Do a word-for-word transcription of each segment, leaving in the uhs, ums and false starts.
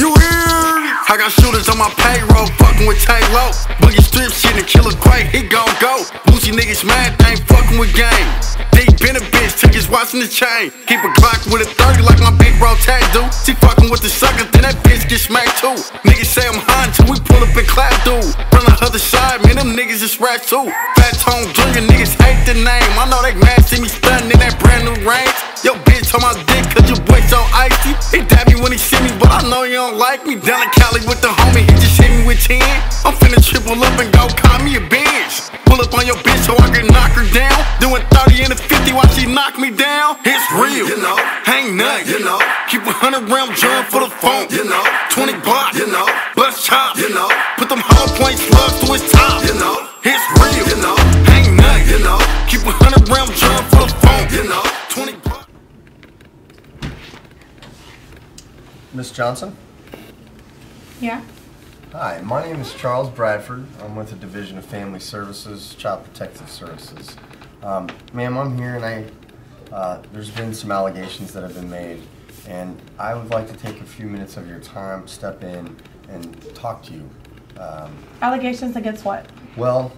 You hear? I got shooters on my payroll, fucking with Tay-Lo. Boogie strip shit and killer quake, he gon' go. Boozy niggas mad, they ain't fucking with game. They been a bitch, tickets watching the chain. Keep a Glock with a thirty like my big bro Tag do. She fucking with the sucker, then that bitch get smacked too. Niggas say I'm high until we pull up and clap dude. Run the other side, man, them niggas is rats too. Fat tone junior niggas hate the name. I know they mad, see me stunning in that brand new range. Yo bitch on my dick, cause your boy so icy. He dab me when he see me, but I know you don't like me. Down in Cali with the homie, he just hit me with ten. I'm finna triple up and go call me a bitch. Pull up on your bitch so I can knock her down. Doing thirty in the fifty while she knock me down. It's real, you know, ain't nothing, you know. Keep a hundred round drum for the phone, you know. Twenty block, you know, bust chops, you know. Put them whole point slugs to his top, you know. It's real, you know, ain't nothing, you know. Keep a hundred round drum for the phone, you know. Twenty block. Miss Johnson? Yeah? Hi, my name is Charles Bradford. I'm with the Division of Family Services, Child Protective Services. Um, ma'am, I'm here and I, uh, there's been some allegations that have been made, and I would like to take a few minutes of your time, step in, and talk to you. Um, allegations against what? Well,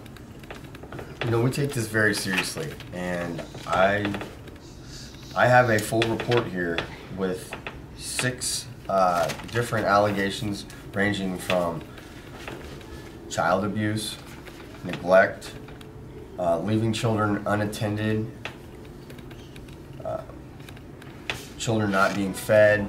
you know, we take this very seriously, and I, I have a full report here with six Uh, different allegations ranging from child abuse, neglect, uh, leaving children unattended, uh, children not being fed.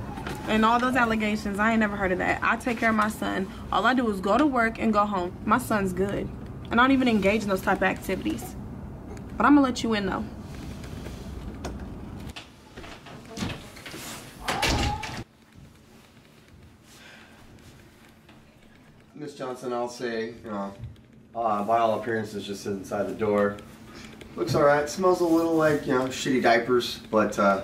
And all those allegations, I ain't never heard of that. I take care of my son. All I do is go to work and go home. My son's good. And I don't even engage in those type of activities. But I'm gonna let you in though. Miss Johnson, I'll say, you know, uh, by all appearances, just inside the door. Looks alright, smells a little like, you know, shitty diapers, but uh,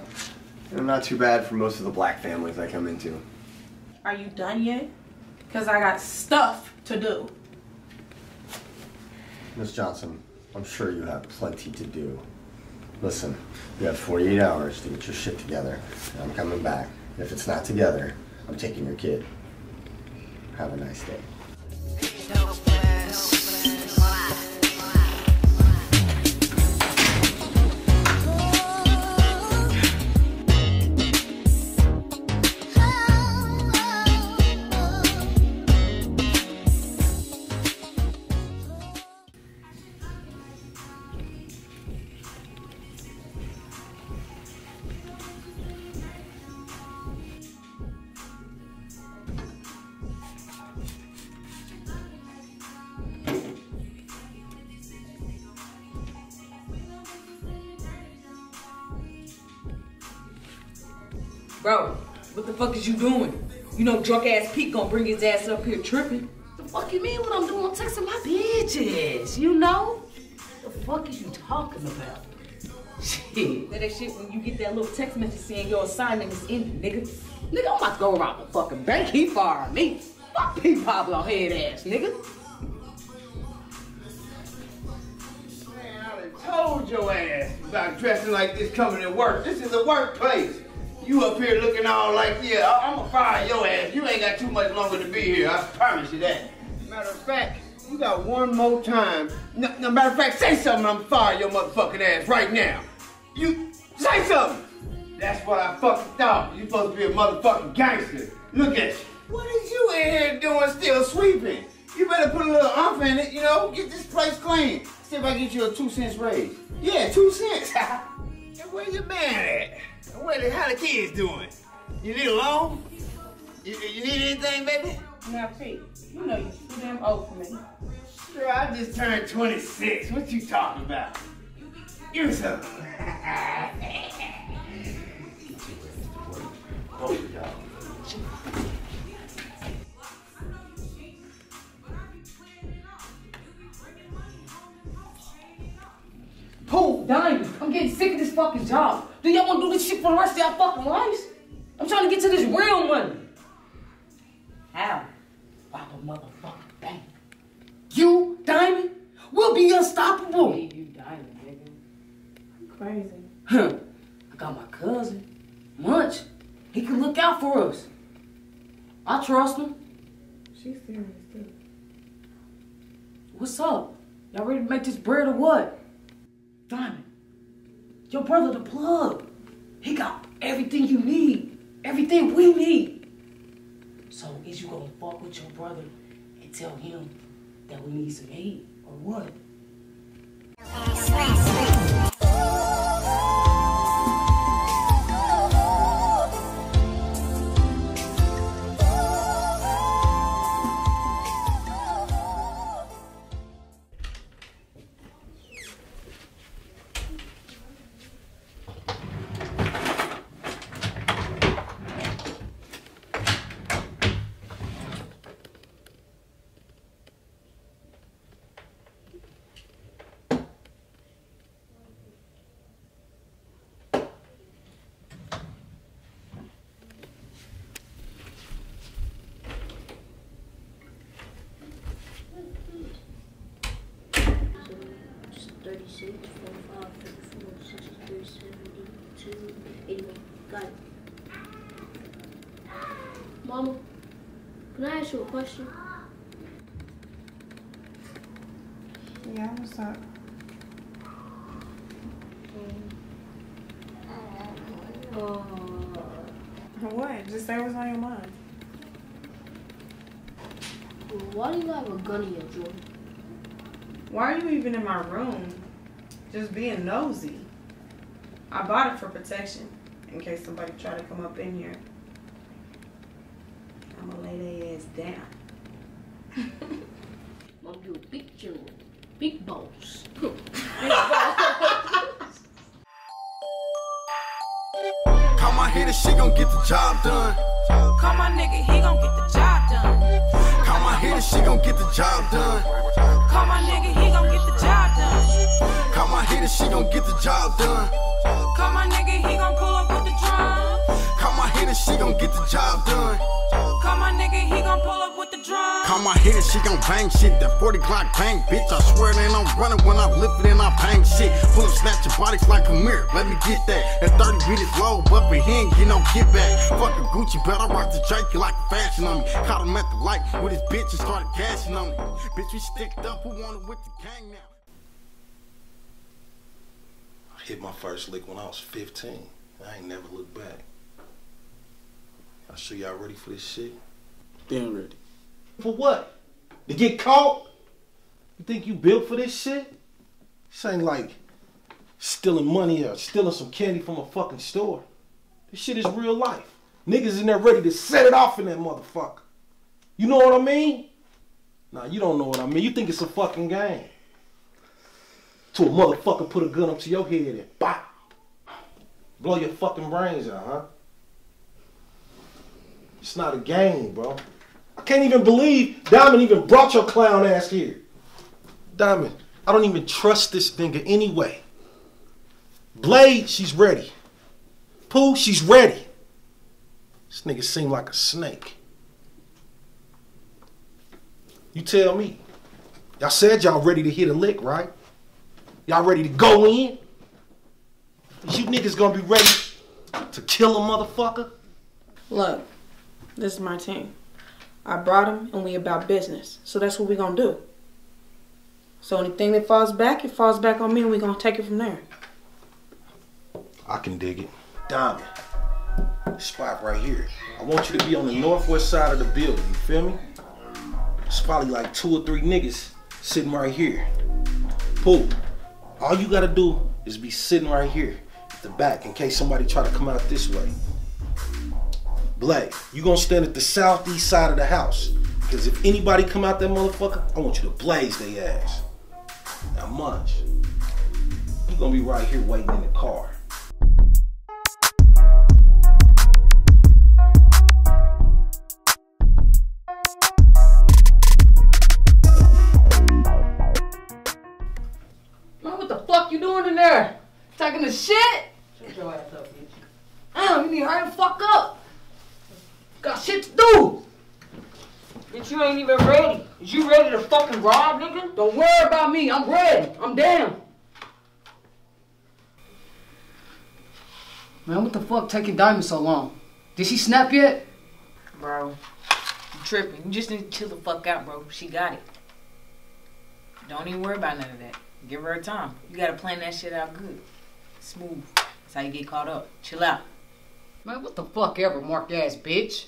you know, not too bad for most of the black families I come into. Are you done yet? Because I got stuff to do. Miss Johnson, I'm sure you have plenty to do. Listen, you have forty-eight hours to get your shit together, and I'm coming back. And if it's not together, I'm taking your kid. Have a nice day. Bro, what the fuck is you doing? You know drunk ass Pete gonna bring his ass up here tripping. The fuck you mean what I'm doing? I'm texting my bitches, you know? The fuck is you talking about? Shit. That that shit when you get that little text message saying your assignment is ended, nigga. Nigga, I'm about to go rob the fucking bank. He fired me. Fuck Pete Pablo head ass, nigga. Man, I done told your ass about dressing like this coming to work. This is a workplace. You up here looking all like, yeah, I'm gonna fire your ass. You ain't got too much longer to be here. I promise you that. Matter of fact, you got one more time. No, no matter of fact, say something. I'm gonna fire your motherfucking ass right now. You say something. That's what I fucking thought. You supposed to be a motherfucking gangster. Look at you. What is you in here doing? Still sweeping. You better put a little umph in it. You know, get this place clean. See if I get you a two cents raise. Yeah, two cents. And where your man at? What, how the kids doing? You need a loan? You, you need anything, baby? Now, Pete, you know you're too damn old for me. Sure, I just turned twenty-six. What you talking about? Give me something. Oh, y'all. Pooh, Diamond, I'm getting sick of this fucking job. Do y'all want to do this shit for the rest of y'all fucking lives? I'm trying to get to this real money. How? Rob a motherfucking bank. You, Diamond, will be unstoppable. Hey, you, Diamond, nigga. I'm crazy. Huh. I got my cousin, Munch. He can look out for us. I trust him. She's serious too. What's up? Y'all ready to make this bread or what? Diamond, your brother the plug. He got everything you need. Everything we need. So is you gonna fuck with your brother and tell him that we need some aid or what? thirty-six, forty-five, fifty-four, sixty-three, seventy-two, eighty-one. Got it. Mama, can I ask you a question? Yeah, what's up? Um, uh, what? Just say what's on your mind. Why do you have a gun in your drawer? Why are you even in my room? Just being nosy. I bought it for protection in case somebody try to come up in here. I'm gonna lay their ass down. I'm gonna do a big general. Big balls. Big balls. Call my hitter, she gon' get the job done. Call my nigga, he gon' get the job done. Call my hitter, she gon' get the job done. Call my nigga, he gon' get the job done. Call my hitter, she gon' get the job done. Call my nigga, he gon' pull up with the drum. Call my hitter, she gon' get the job done. Call my nigga, he gon' pull up with the drum. Call my hitter, she gon' bang shit. That forty Glock bang, bitch. I swear it ain't no running when I lift it and I bang shit. Pull up, snatch your bodies like a mirror. Let me get that. That thirty beat is low, but he ain't get no get back. Fuck a Gucci belt, I rock the Drake like a fashion on me. Caught him at the light with his bitch and started cashing on me. Bitch, we sticked up. Who wanted with the gang now? I hit my first lick when I was fifteen. I ain't never looked back. I'm sure y'all ready for this shit. Damn ready. For what? To get caught? You think you built for this shit? This ain't like stealing money or stealing some candy from a fucking store. This shit is real life. Niggas in there ready to set it off in that motherfucker. You know what I mean? Nah, you don't know what I mean. You think it's a fucking game. To a motherfucker put a gun up to your head and bop. Blow your fucking brains out, huh? It's not a game, bro. I can't even believe Diamond even brought your clown ass here. Diamond, I don't even trust this nigga anyway. Blade, she's ready. Pooh, she's ready. This nigga seem like a snake. You tell me. Y'all said y'all ready to hit a lick, right? Y'all ready to go in? Is you niggas gonna be ready to kill a motherfucker? Look. This is my team. I brought him and we about business. So that's what we gonna do. So anything that falls back, it falls back on me and we gonna take it from there. I can dig it. Diamond, this spot right here. I want you to be on the northwest side of the building, you feel me? It's probably like two or three niggas sitting right here. Pooh, all you gotta do is be sitting right here at the back in case somebody try to come out this way. Blade, you gonna stand at the southeast side of the house. Because if anybody come out that motherfucker, I want you to blaze their ass. Now Munch, you gonna be right here waiting in the car. Man, what the fuck you doing in there? Talking the shit? Shut your ass up, bitch. Damn, you need to hurry the fuck up. Got shit to do! Bitch, you ain't even ready. Is you ready to fucking rob, nigga? Don't worry about me. I'm ready. I'm down. Man, what the fuck taking Diamond so long? Did she snap yet? Bro, tripping. You just need to chill the fuck out, bro. She got it. Don't even worry about none of that. Give her time. You gotta plan that shit out good. Smooth. That's how you get caught up. Chill out. Man, what the fuck ever, marked ass bitch.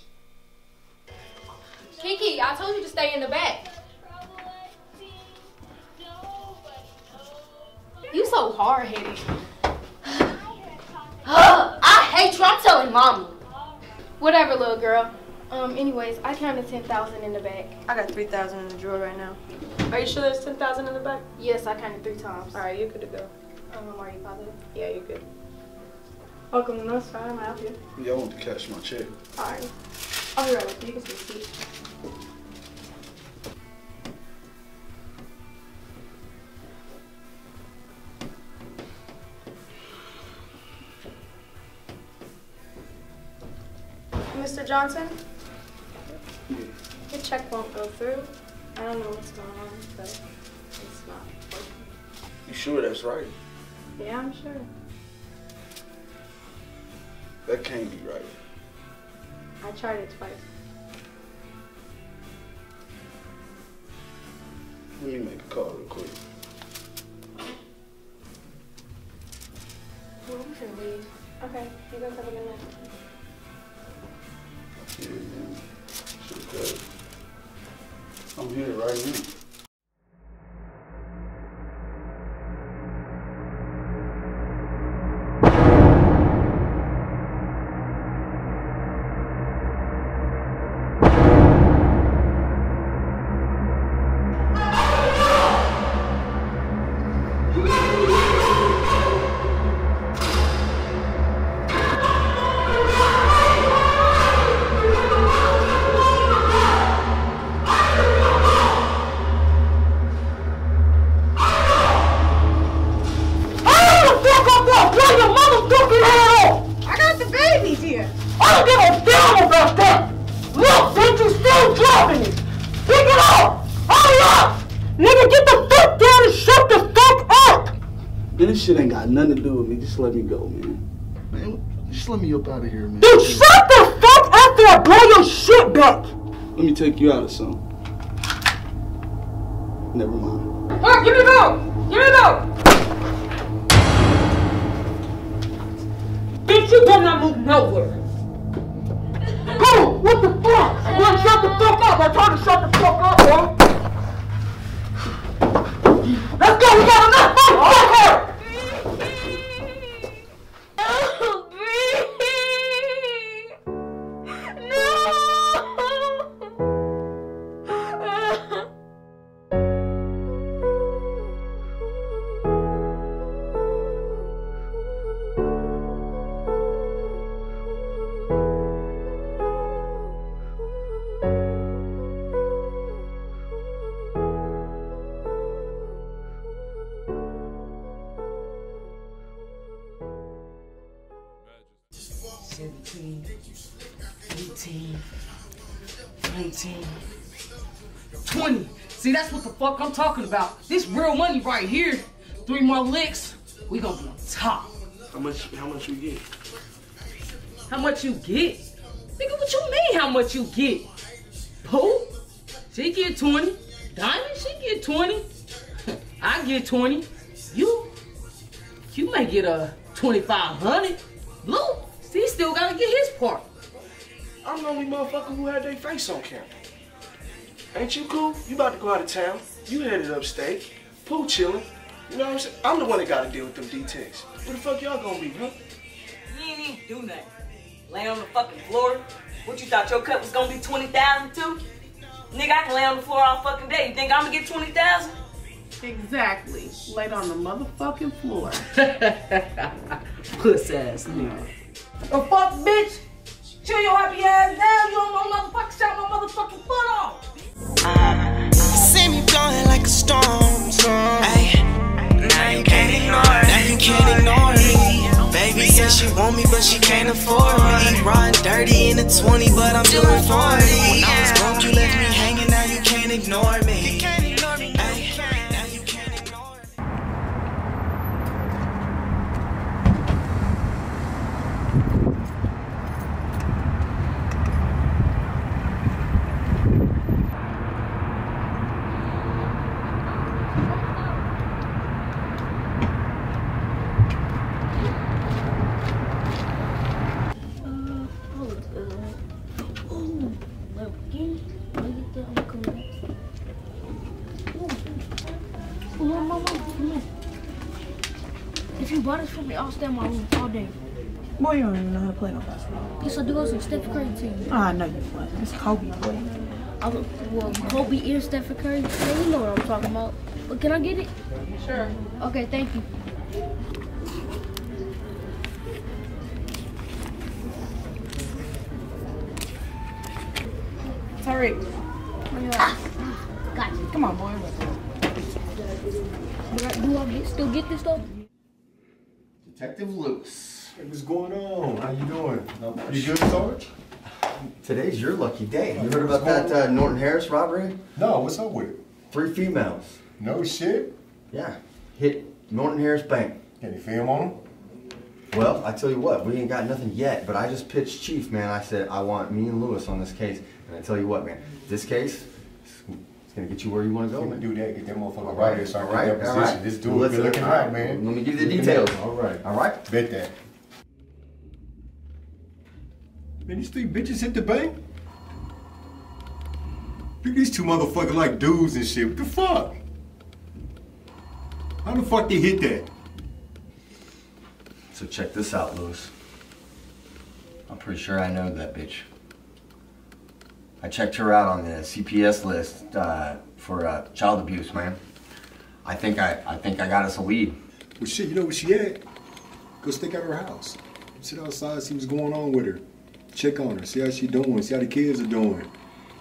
Kiki, I told you to stay in the back. You so hard-headed. I hate you. I'm telling Mama. Whatever, little girl. Um, anyways, I counted ten thousand in the back. I got three thousand in the drawer right now. Are you sure there's ten thousand in the back? Yes, I counted three times. All right, you're good to go. Um, are you positive? Yeah, you're good. Welcome to North Side. I'm out here. Yeah, I want to cash my check. All right. I'll be right with you. You can see the seat. Mister Johnson? Yeah. Your check won't go through. I don't know what's going on, but it's not working. You sure that's right? Yeah, I'm sure. That can't be right. I tried it twice. Let me make a call real quick. Well, we should leave. Okay, you guys have a good night. Yeah, man. Shit, good. I'm here right now. Shit ain't got nothing to do with me. Just let me go, man. Man, just let me up out of here, man. Dude, shut the fuck up there. Blow your shit back. Let me take you out of something. Never mind. All right, give me a go. Give me a go. Bitch, you better not move nowhere. Go. What the fuck? Well, shut the fuck up. I told you to shut the fuck up, bro. Let's go. We got enough. Fuck her. eighteen, nineteen, twenty. See, that's what the fuck I'm talking about. This real money right here. Three more licks, we gonna be on top. How much? How much you get? How much you get? Nigga, what you mean? How much you get? Pooh, she get twenty. Diamond, she get twenty. I get twenty. You, you may get a twenty-five hundred. Blue, he still gotta get his part. I'm the only motherfucker who had their face on camera. Ain't you cool? You about to go out of town. You headed upstate. Pooh chilling. You know what I'm saying? I'm the one that gotta deal with them details. Where the fuck y'all gonna be, huh? You ain't even do nothing. Lay on the fucking floor. What, you thought your cut was gonna be twenty thousand too? Nigga, I can lay on the floor all fucking day. You think I'm gonna get twenty thousand? Exactly. Laid on the motherfucking floor. Puss ass nigga. The fuck, bitch? Chill your happy ass down, you don't know motherfucking shot my motherfucking foot off. See me blowing like a storm, ayy. Now you can't ignore it. Now you can't ignore me. Baby says she want me, but she can't afford me. Riding dirty in the twenty, but I'm doing forty. When I was broke, you left me hanging, now you can't ignore me. bought this for me. I'll stay in my room all day. Boy, you don't even know how to play no basketball. Yes, I do. I was a Steph Curry team. Ah, oh, no, you wasn't. It's Kobe, boy. I was, well, Kobe is Steph Curry. You know what I'm talking about. But can I get it? Sure. Okay, thank you. Tariq. Where you at? Got you. Come on, boy. Do I, do I get, still get this stuff? Detective Luce. Hey, what's going on? How you doing? You good, Sarge? Today's your lucky day. You heard about that uh, Norton Harris robbery? No, what's up with it? Three females. No shit? Yeah, hit Norton Harris Bank. Any film on them? Well, I tell you what, we ain't got nothing yet, but I just pitched Chief, man. I said, I want me and Lewis on this case. And I tell you what, man, this case, it's going to get you where you want to go, man. Do that, get that motherfucker right here so I can get that position. This dude good looking hot, man. Let me give you the details. All right. All right? Bet that. Man, these three bitches hit the bank? Look at these two motherfuckers like dudes and shit. What the fuck? How the fuck they hit that? So check this out, Lewis. I'm pretty sure I know that bitch. I checked her out on the C P S list uh, for uh, child abuse, man. I think I, I think I got us a lead. Well, shit, you know what she had? Go stick out her house. Sit outside, see what's going on with her. Check on her, see how she doing, see how the kids are doing.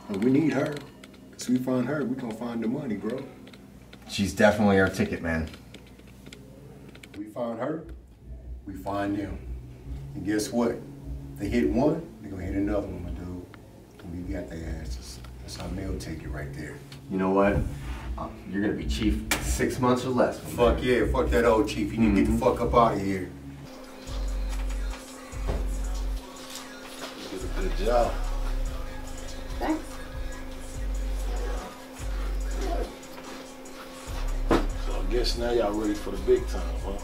And we need her, because we find her, we gonna find the money, bro. She's definitely our ticket, man. We find her, we find them. And guess what? They hit one, they gonna hit another one, my dude. And we got their asses. That's our mail ticket right there. You know what? Uh, you're gonna be chief six months or less. Fuck man. Yeah, fuck that old chief. You need mm-hmm. to get the fuck up out of here. Good job. Thanks. So I guess now y'all ready for the big time, huh?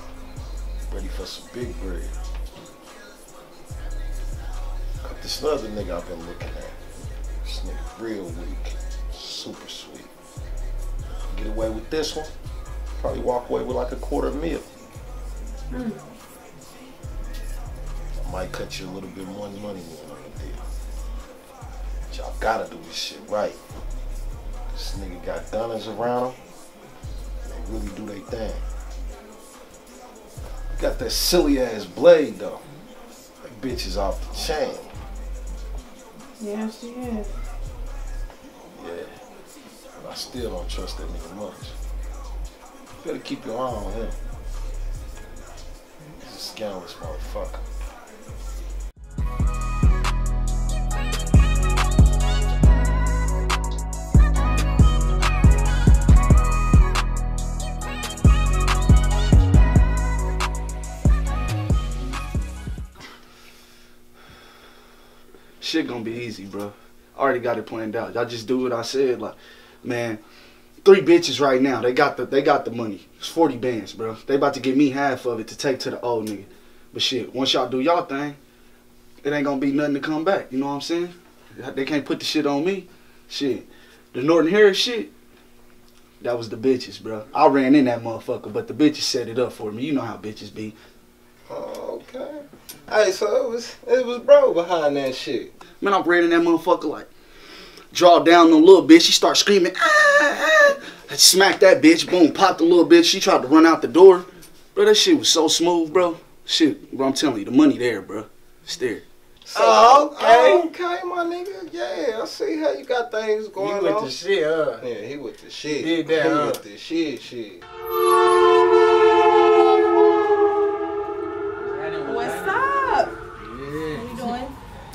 Ready for some big bread. Got this other nigga I've been looking at. This nigga real weak. Super sweet. Get away with this one. Probably walk away with like a quarter meal. Mm. I might cut you a little bit more money more. Y'all gotta do this shit right. This nigga got gunners around him. They really do their thing. Got that silly ass blade though. That bitch is off the chain. Yeah, she is. Yeah. But I still don't trust that nigga much. Better keep your eye on him. He's a scandalous motherfucker. Shit gonna be easy, bro. I already got it planned out. Y'all just do what I said. Like, man, three bitches right now. They got the they got the money. It's forty bands, bro. They about to give me half of it to take to the old nigga. But shit, once y'all do y'all thing, it ain't gonna be nothing to come back. You know what I'm saying? They can't put the shit on me. Shit, the Norton Harris shit. That was the bitches, bro. I ran in that motherfucker, but the bitches set it up for me. You know how bitches be. Okay. Hey, so it was it was bro behind that shit. Man, I'm reading that motherfucker like draw down on little bitch. She start screaming, ah, ah. Smack that bitch, boom, popped the little bitch. She tried to run out the door. Bro, that shit was so smooth, bro. Shit, bro, I'm telling you, the money there, bro. It's there. So, oh, okay. Okay, my nigga. Yeah, I see how you got things going on. He with on. The shit, huh? Yeah, he with the shit. He did that, he huh? with the shit, shit.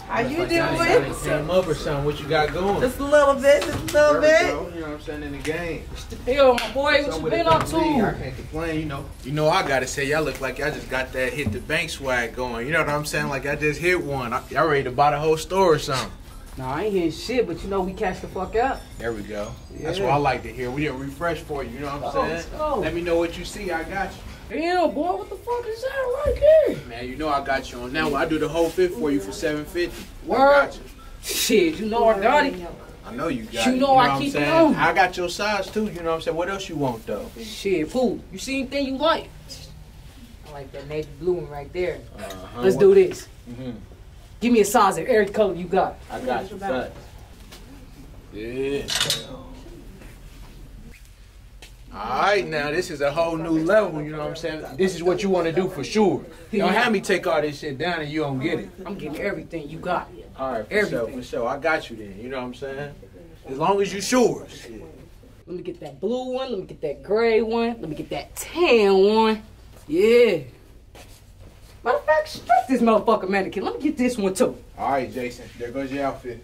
How you doing? Came up or something? What you got going? Just a little bit, just a little bit. You know what I'm saying? In the game. Yo, my boy, what you been up to? I can't complain, you know. You know, I gotta say, y'all look like y'all just got that hit the bank swag going. You know what I'm saying? Like I just hit one. Y'all ready to buy the whole store or something? No, I ain't hearing shit, but you know we catch the fuck up. There we go. Yeah. That's what I like to hear. We didn't refresh for you. You know what I'm oh, saying? Let's go. Let me know what you see. I got you. Damn, boy, what the fuck is that right there? Man, you know I got you on that one. I do the whole fit for you for seven fifty. Word. I got you. Shit, you know I got it. I know you got you it. Know you know I keep it on. I got your size too, you know what I'm saying? What else you want, though? Shit, fool. You see anything you like? like that magic bloom right there. Uh-huh. Let's do this. Mm-hmm. Give me a size of every color you got. I got you. Yeah. All right, now this is a whole new level, you know what I'm saying? This is what you want to do for sure. Don't have me take all this shit down and you don't get it. I'm getting everything you got. All right, for everything. sure, for sure. I got you then, you know what I'm saying? As long as you sure. Shit. Let me get that blue one, let me get that gray one, let me get that tan one. Yeah. Matter of fact, strip this motherfucker mannequin. Let me get this one too. All right, Jason, there goes your outfit.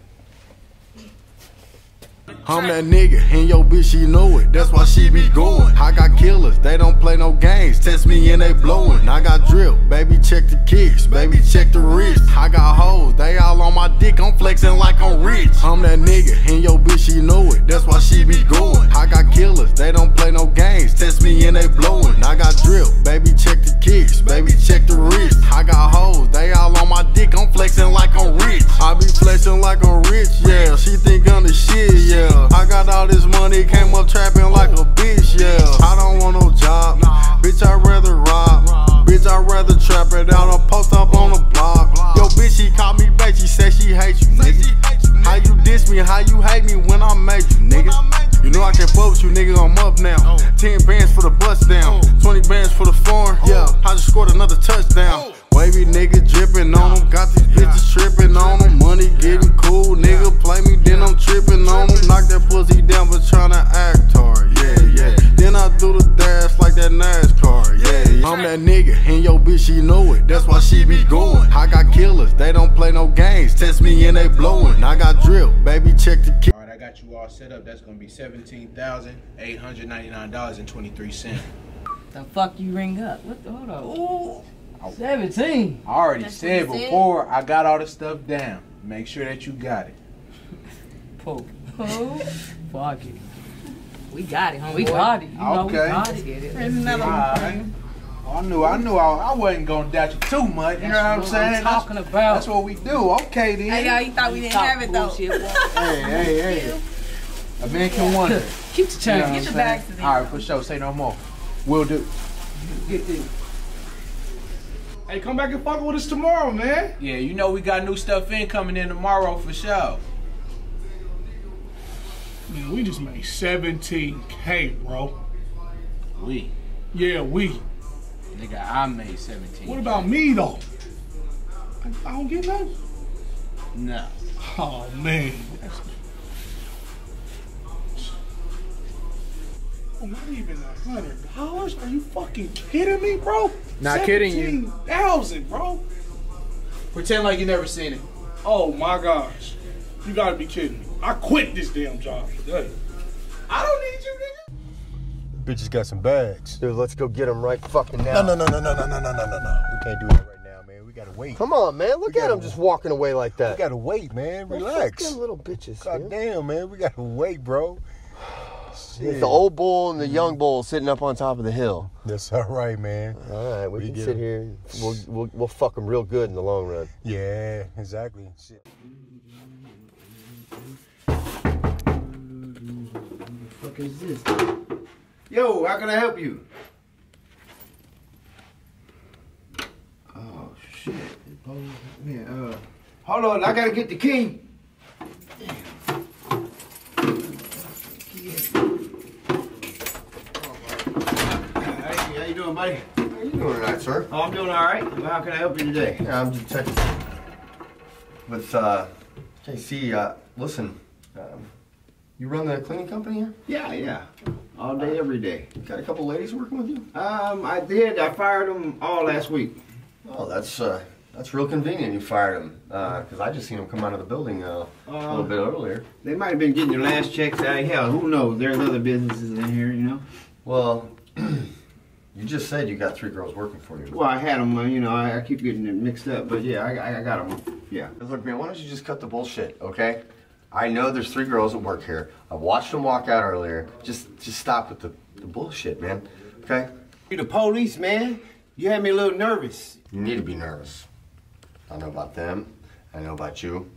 I'm that nigga, and yo bitch, she know it. That's why she be going. I got killers, they don't play no games. Test me and they blowin'. I got drill, baby, check the kicks, baby, check the wrist. I got hoes, they all on my dick. I'm flexin' like I'm rich. I'm that nigga, and yo bitch, she know it. That's why she be going. I got killers, they don't play no games. Test me and they blowin'. I got drill, baby, check the kicks, baby, check the wrist. I got hoes, they all on my dick. I'm flexin' like I'm rich. I be flexin' like I'm rich, yeah. She think I'm the shit, yeah. I got all this money, came up trapping like a bitch, yeah. I don't want no job, nah. Bitch, I'd rather rob, rob. Bitch, I'd rather trap it out or post up on the block, block. Yo, bitch, she called me back, she said she hate you, nigga. Hate you, nigga. How you diss me, how you hate me when I made you, nigga? You know I can fuck with you, nigga, I'm up now. oh. ten bands for the bus down, oh. twenty bands for the foreign, oh. yeah. I just scored another touchdown. oh. Wavy nigga drippin' on them, got these bitches trippin' on them. Money getting cool, nigga play me, then I'm trippin' on them. Knock that pussy down but tryna act hard, yeah, yeah. Then I do the dash like that NASCAR, yeah, yeah. I'm that nigga, and yo bitch, she know it. That's why she be going. I got killers, they don't play no games. Test me and they blowin'. I got drill, baby, check the kick. Alright, I got you all set up. That's gonna be seventeen thousand eight hundred ninety-nine dollars and twenty-three cents. The fuck you ring up? What the, hold on. Ooh. seventeen. I already That's said before, I got all the stuff down. Make sure that you got it. Poke. Poke. Fuck it. We got it, homie. We got it. You know, okay. We got it. Get it. There's another one. I knew, I knew I, I wasn't gonna doubt you too much. You that's know what I'm saying? I'm talking that's, about. That's what we do. Okay then. Hey y'all, you thought we didn't have it though. Hey, hey, hey. A man can wonder. Keep the change. You know Get your saying? bags today. All right, for sure. Say no more. Will do. Get this. Hey, come back and fuck with us tomorrow, man. Yeah, you know we got new stuff in coming in tomorrow for sure. Man, we just made seventeen K, bro. We? Yeah, we. Nigga, I made seventeen K. What about me, though? I, I don't get nothing. No. Oh, man. That's... Oh, not even a hundred dollars? Are you fucking kidding me, bro? Not kidding you. Seventeen thousand, bro. Pretend like you never seen it. Oh my gosh, you gotta be kidding me! I quit this damn job today. I don't need you, nigga. Bitches got some bags. Dude, let's go get them right fucking now. No, no, no, no, no, no, no, no, no, no. We can't do that right now, man. We gotta wait. Come on, man. Look we at him just walking away like that. We gotta wait, man. Relax. Fucking little bitches. God damn, man. We gotta wait, bro. Shit. The old bull and the young bull sitting up on top of the hill. That's all right, man. All right, we, we can sit em. here. We'll, we'll, we'll fuck them real good in the long run. Yeah, exactly. Shit. What the fuck is this? Yo, how can I help you? Oh, shit. Man, uh, hold on, I gotta get the key. How you doing, buddy? How you doing tonight, sir? Oh, I'm doing all right. Well, how can I help you today? Yeah, I'm just checking with uh, J C. Uh, listen, um, you run the cleaning company here? Yeah, yeah. All day, every day. You got a couple ladies working with you? Um, I did. I fired them all last week. Oh, that's uh, that's real convenient. You fired them because uh, I just seen them come out of the building uh, uh, a little bit earlier. They might have been getting their last checks out of hell. Who knows? There's other businesses in here, you know. Well. You just said you got three girls working for you. Well, I had them, you know, I keep getting it mixed up, but yeah, I, I got them, yeah. Look, man, why don't you just cut the bullshit, okay? I know there's three girls that work here. I watched them walk out earlier. Just just stop with the, the bullshit, man, okay? You're the police, man. You had me a little nervous. You need to be nervous. I know about them. I know about you.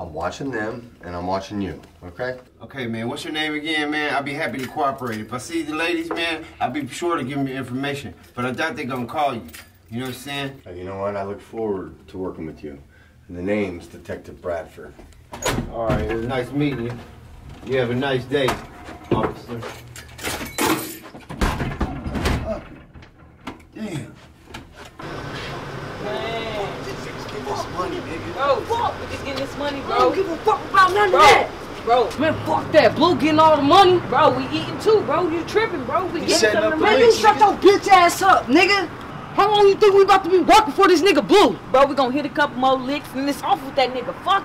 I'm watching them, and I'm watching you, okay? Okay, man, what's your name again, man? I'll be happy to cooperate. If I see the ladies, man, I'll be sure to give them your information, but I doubt they're gonna call you. You know what I'm saying? You know what? I look forward to working with you. And the name's Detective Bradford. All right, it was nice meeting you. You have a nice day, officer. Uh, damn. Man. Just, just give us money, nigga. Bro, fuck with just getting this money, bro. I don't give a fuck about none bro. of that. Bro, man, fuck that. Blue getting all the money. Bro, we eating too, bro. You tripping, bro. We getting some of the money. You shut your bitch ass up, nigga. How long you think we about to be working for this nigga Blue? Bro, we gonna hit a couple more licks and it's off with that nigga. Fuck.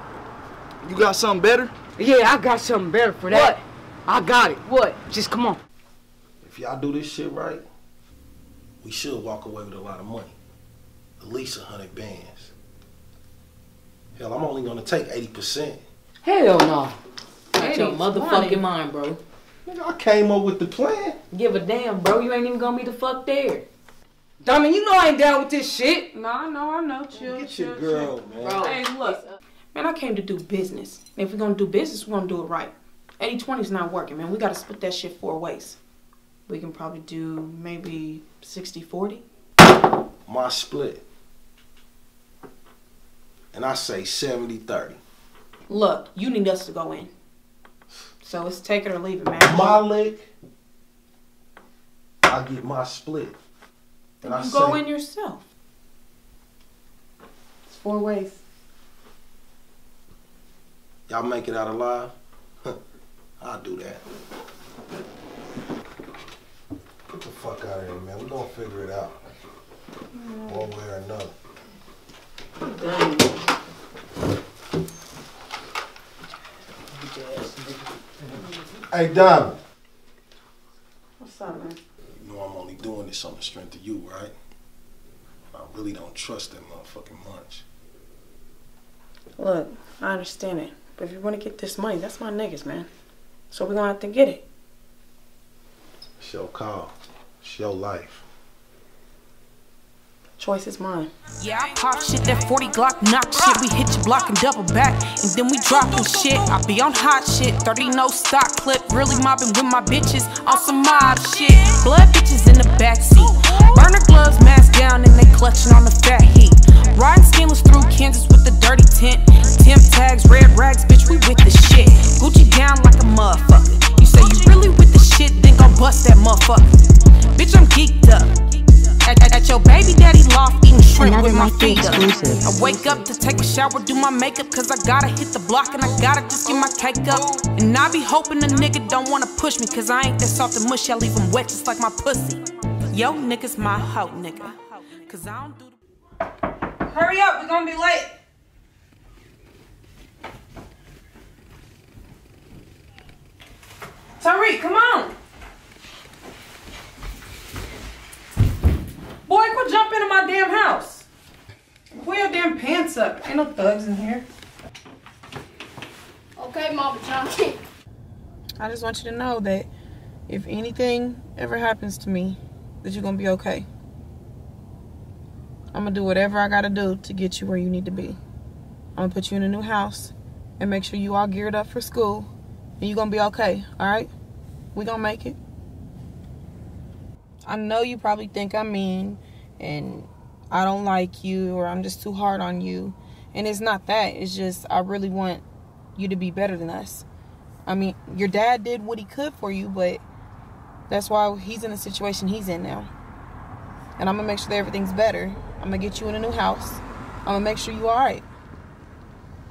You got something better? Yeah, I got something better for that. What? I got it. What? Just come on. If y'all do this shit right, we should walk away with a lot of money. At least a hundred bands. Hell, I'm only gonna take eighty percent. Hell no. Ain't your motherfucking mind, bro. Nigga, I came up with the plan. Give a damn, bro. You ain't even gonna be the fuck there. I mean, you know I ain't down with this shit. No, I know, I know. Chill, Get chill, your girl, chill. man. Bro, hey, look. Man, I came to do business. And if we're going to do business, we're going to do it right. eighty twenty is not working, man. We got to split that shit four ways. We can probably do maybe sixty forty. My split. And I say seventy thirty. Look, you need us to go in. So it's take it or leave it, man. My lick, I get my split. And you go in yourself. It's four ways. Y'all make it out alive? I'll do that. Get the fuck out of here, man. We're gonna figure it out. Mm. One way or another. I'm done. Hey, Dom. What's up, man? You know I'm only doing this on the strength of you, right? I really don't trust that motherfucking munch. Look, I understand it. But if you want to get this money, that's my niggas, man. So we're going to have to get it. It's your call. It's your life. Choice is mine. Yeah, I pop shit, that forty Glock knock shit. We hit your block and double back, and then we dropping shit. I be on hot shit, thirty no stock clip. Really mobbing with my bitches on some mob shit. Blood bitches in the backseat. Burner gloves masked down and they clutching on the fat heat. Riding scandals through Kansas with the dirty tent. Temp tags, red rags, bitch, we with the shit. Gucci down like a motherfucker. You say you really with the shit, then gon' bust that motherfucker. Bitch, I'm geeked up. At, at, at your baby daddy loft, eating shrimp with my finger. I wake up to take a shower, do my makeup, cause I gotta hit the block and I gotta just get my cake up. And I be hoping the nigga don't wanna push me, cause I ain't that soft and mushy, I leave him wet just like my pussy. Yo, nigga's my hoe, nigga. Cause I don't do the... Hurry up, we're gonna be late. Tariq, come on. Boy, quit jumping into my damn house. Pull your damn pants up. Ain't no thugs in here. Okay, Mama Johnson. I just want you to know that if anything ever happens to me, that you're gonna be okay. I'm gonna do whatever I gotta do to get you where you need to be. I'm gonna put you in a new house and make sure you all geared up for school, and you're gonna be okay, all right? We gonna make it. I know you probably think I'm mean and I don't like you or I'm just too hard on you. And it's not that, it's just I really want you to be better than us. I mean, your dad did what he could for you, but that's why he's in the situation he's in now. And I'm gonna make sure that everything's better. I'm gonna get you in a new house. I'm gonna make sure you're all right.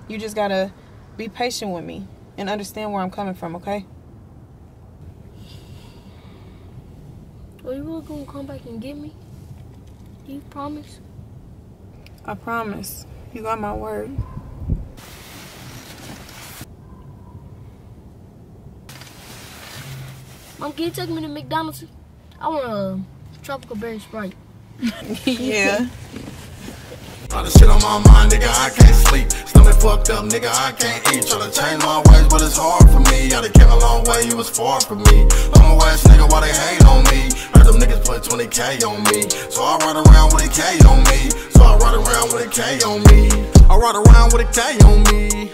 You just gotta be patient with me and understand where I'm coming from, okay? Are you really gonna come back and get me? Do you promise? I promise. You got my word. Mom, can you take me to McDonald's? I want a tropical berry Sprite. Yeah. All the shit on my mind, nigga, I can't sleep. Stomach fucked up, nigga, I can't eat. Tryna change my ways, but it's hard for me. I done came a long way, you was far from me. Long ways, nigga, why they hate on me? Heard them niggas put twenty K on me. So I ride around with a K on me. So I ride around with a K on me. I ride around with a K on me.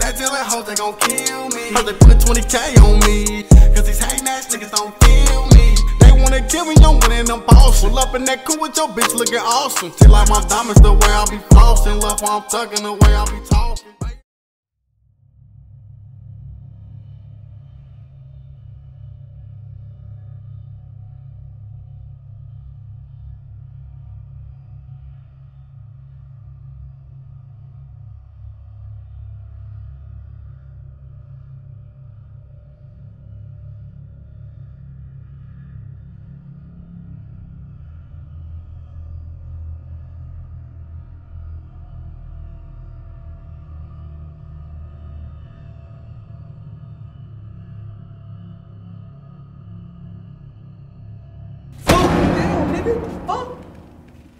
That tell that hoe they gon' kill me. Heard they put twenty K on me. Cause these hatin' ass niggas don't feel me. wanna kill me, I'm winning, I'm partial. Up in that cool with your bitch looking awesome. Till like my diamonds the way I be flossing. Love while I'm thugging the way I be talking. Fuck!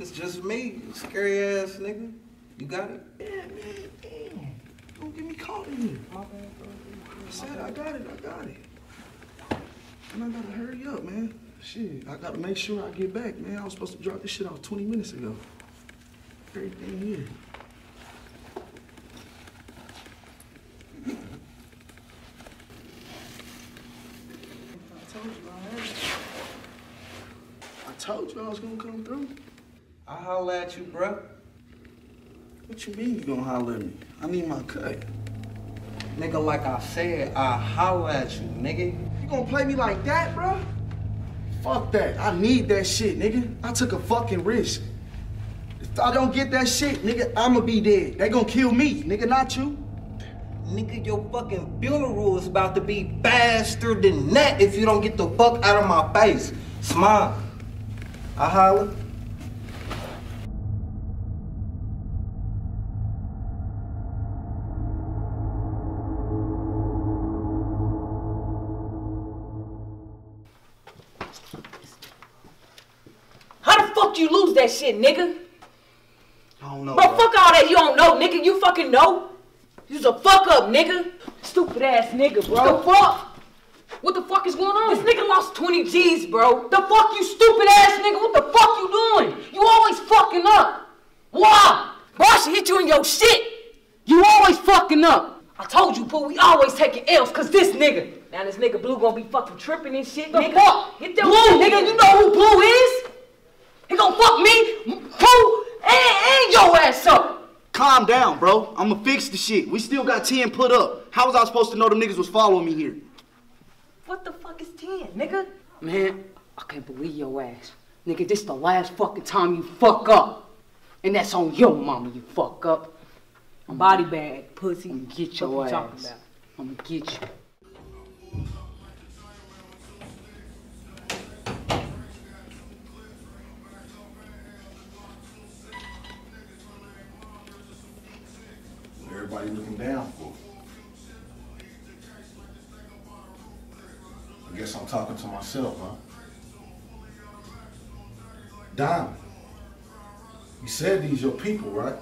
It's just me, you scary ass nigga. You got it? Yeah, man, damn. Don't get me caught in here. My bad, bro. I said I got it, I got it. And I gotta hurry up, man. Shit, I gotta make sure I get back, man. I was supposed to drop this shit off twenty minutes ago. Everything here. I told you I heard it. I told you I was gonna come through. I holler at you, bruh. What you mean you gonna holler at me? I need my cut. Nigga, like I said, I holler at you, nigga. You gonna play me like that, bruh? Fuck that. I need that shit, nigga. I took a fucking risk. If I don't get that shit, nigga, I'ma be dead. They gonna kill me, nigga, not you. Nigga, your fucking funeral is about to be faster than that if you don't get the fuck out of my face. Smile. I holler. How the fuck you lose that shit, nigga? I don't know. Bro, bro, fuck all that you don't know, nigga. You fucking know. You's a fuck up, nigga. Stupid ass nigga, bro. What the fuck? What the fuck is going on? This nigga lost twenty G's, bro. The fuck you stupid ass nigga? What the fuck you doing? You always fucking up. Why? Bro, I should hit you in your shit. You always fucking up. I told you, boo, we always taking L's cause this nigga. Now this nigga Blue gonna be fucking tripping and shit, the nigga. Fuck? Hit that Blue, nigga. You know who Blue is? He gonna fuck me, Blue, and, and your ass up. Calm down, bro. I'ma fix the shit. We still got ten put up. How was I supposed to know them niggas was following me here? What the fuck is ten, nigga? Man, I can't believe your ass. Nigga, this the last fucking time you fuck up. And that's on your mama, you fuck up. I'm body bag, pussy. I'm get your what ass. What you talking about? I'm gonna get you. Everybody looking down for me. I guess I'm talking to myself, huh? Don, you said these your people, right?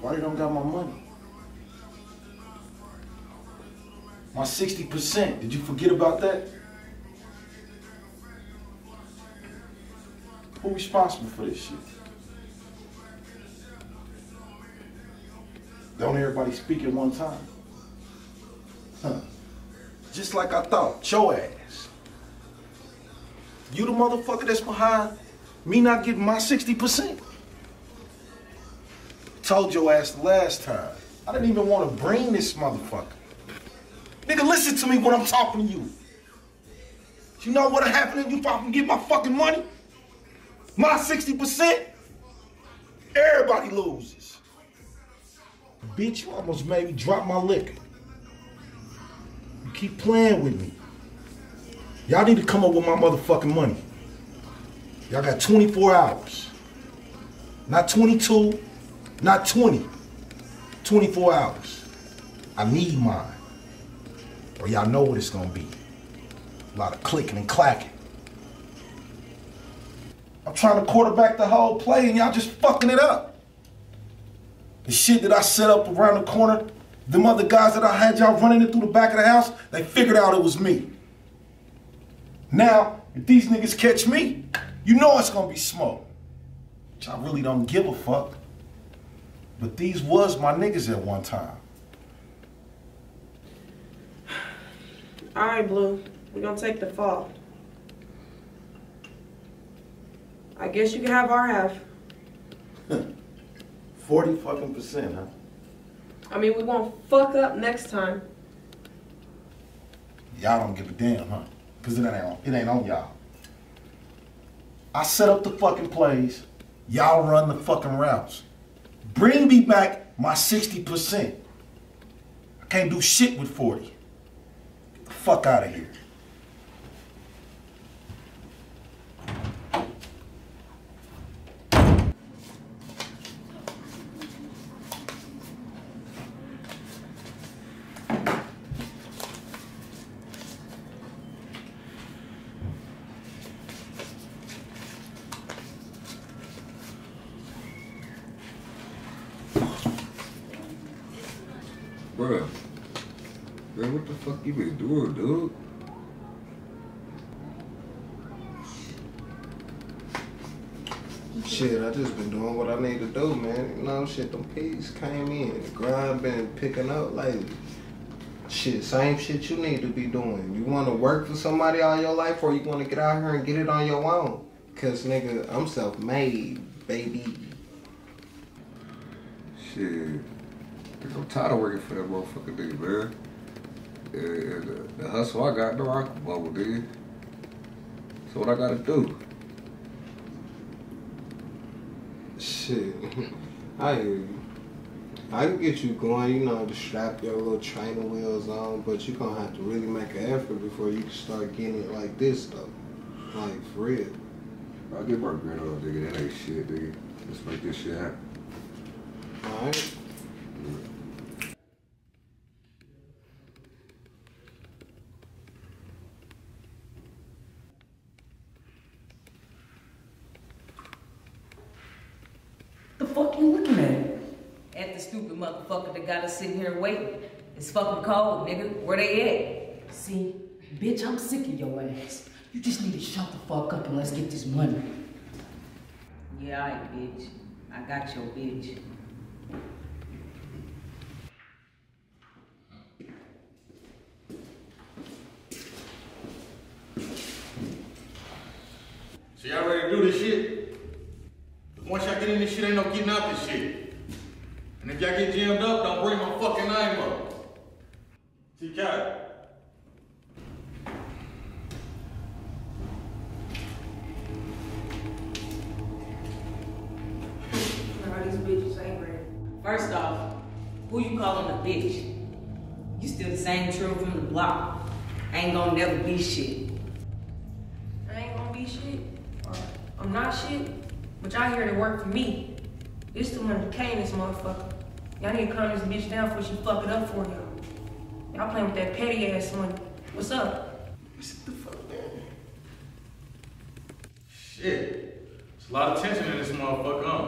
Why you don't got my money? My sixty percent, did you forget about that? Who responsible for this shit? Don't everybody speak at one time? Huh? Just like I thought, your ass. You the motherfucker that's behind me not getting my sixty percent. Told your ass the last time. I didn't even want to bring this motherfucker. Nigga, listen to me when I'm talking to you. You know what'll happen if you fucking get my fucking money? My sixty percent? Everybody loses. Bitch, you almost made me drop my liquor. Keep playing with me. Y'all need to come up with my motherfucking money. Y'all got twenty-four hours. Not twenty-two, not twenty. twenty-four hours. I need mine. Or y'all know what it's gonna be. A lot of clicking and clacking. I'm trying to quarterback the whole play and y'all just fucking it up. The shit that I set up around the corner, them other guys that I had y'all running it through the back of the house, they figured out it was me. Now, if these niggas catch me, you know it's gonna be smoke. Which I really don't give a fuck. But these was my niggas at one time. All right, Blue. We're gonna take the fall. I guess you can have our half. Forty fucking percent, huh? I mean, we won't fuck up next time. Y'all don't give a damn, huh? Because it ain't on, it ain't on y'all. I set up the fucking plays. Y'all run the fucking routes. Bring me back my sixty percent. I can't do shit with forty. Get the fuck out of here. Bruh, bruh, what the fuck you been doing, dude? Shit, I just been doing what I need to do, man. You know, shit, them pigs came in. The grind been picking up lately. Shit, same shit you need to be doing. You want to work for somebody all your life, or you want to get out here and get it on your own? Because, nigga, I'm self-made, baby. Shit. I'm tired of working for that motherfucking nigga, man. And uh, the hustle I got, no, I can bubble, nigga. So what I gotta do? Shit, I hear you. I can get you going, you know, to strap your little trainer wheels on, but you're gonna have to really make an effort before you can start getting it like this, though. Like, for real. I'll get my grin on, nigga. That ain't shit, nigga. Let's make this shit happen. Alright. The fuck you looking at? At the stupid motherfucker that got us sitting here waiting. It's fucking cold, nigga. Where they at? See, bitch, I'm sick of your ass. You just need to shut the fuck up and let's get this money. Yeah, alright, bitch. I got your bitch. So y'all ready to do this shit? Because once y'all get in this shit, ain't no getting out this shit. And if y'all get jammed up, don't bring my fucking name up. T K. Nah, these bitches ain't ready. First off, who you calling a bitch? You still the same trill from the block. Ain't gonna never be shit. I ain't gonna be shit. I'm not shit, but y'all here to work for me. This the one that came, this motherfucker. Y'all need to calm this bitch down before she fuck it up for y'all. Y'all playing with that petty ass money. What's up? Sit the fuck down. Shit. There's a lot of tension in this motherfucker, huh?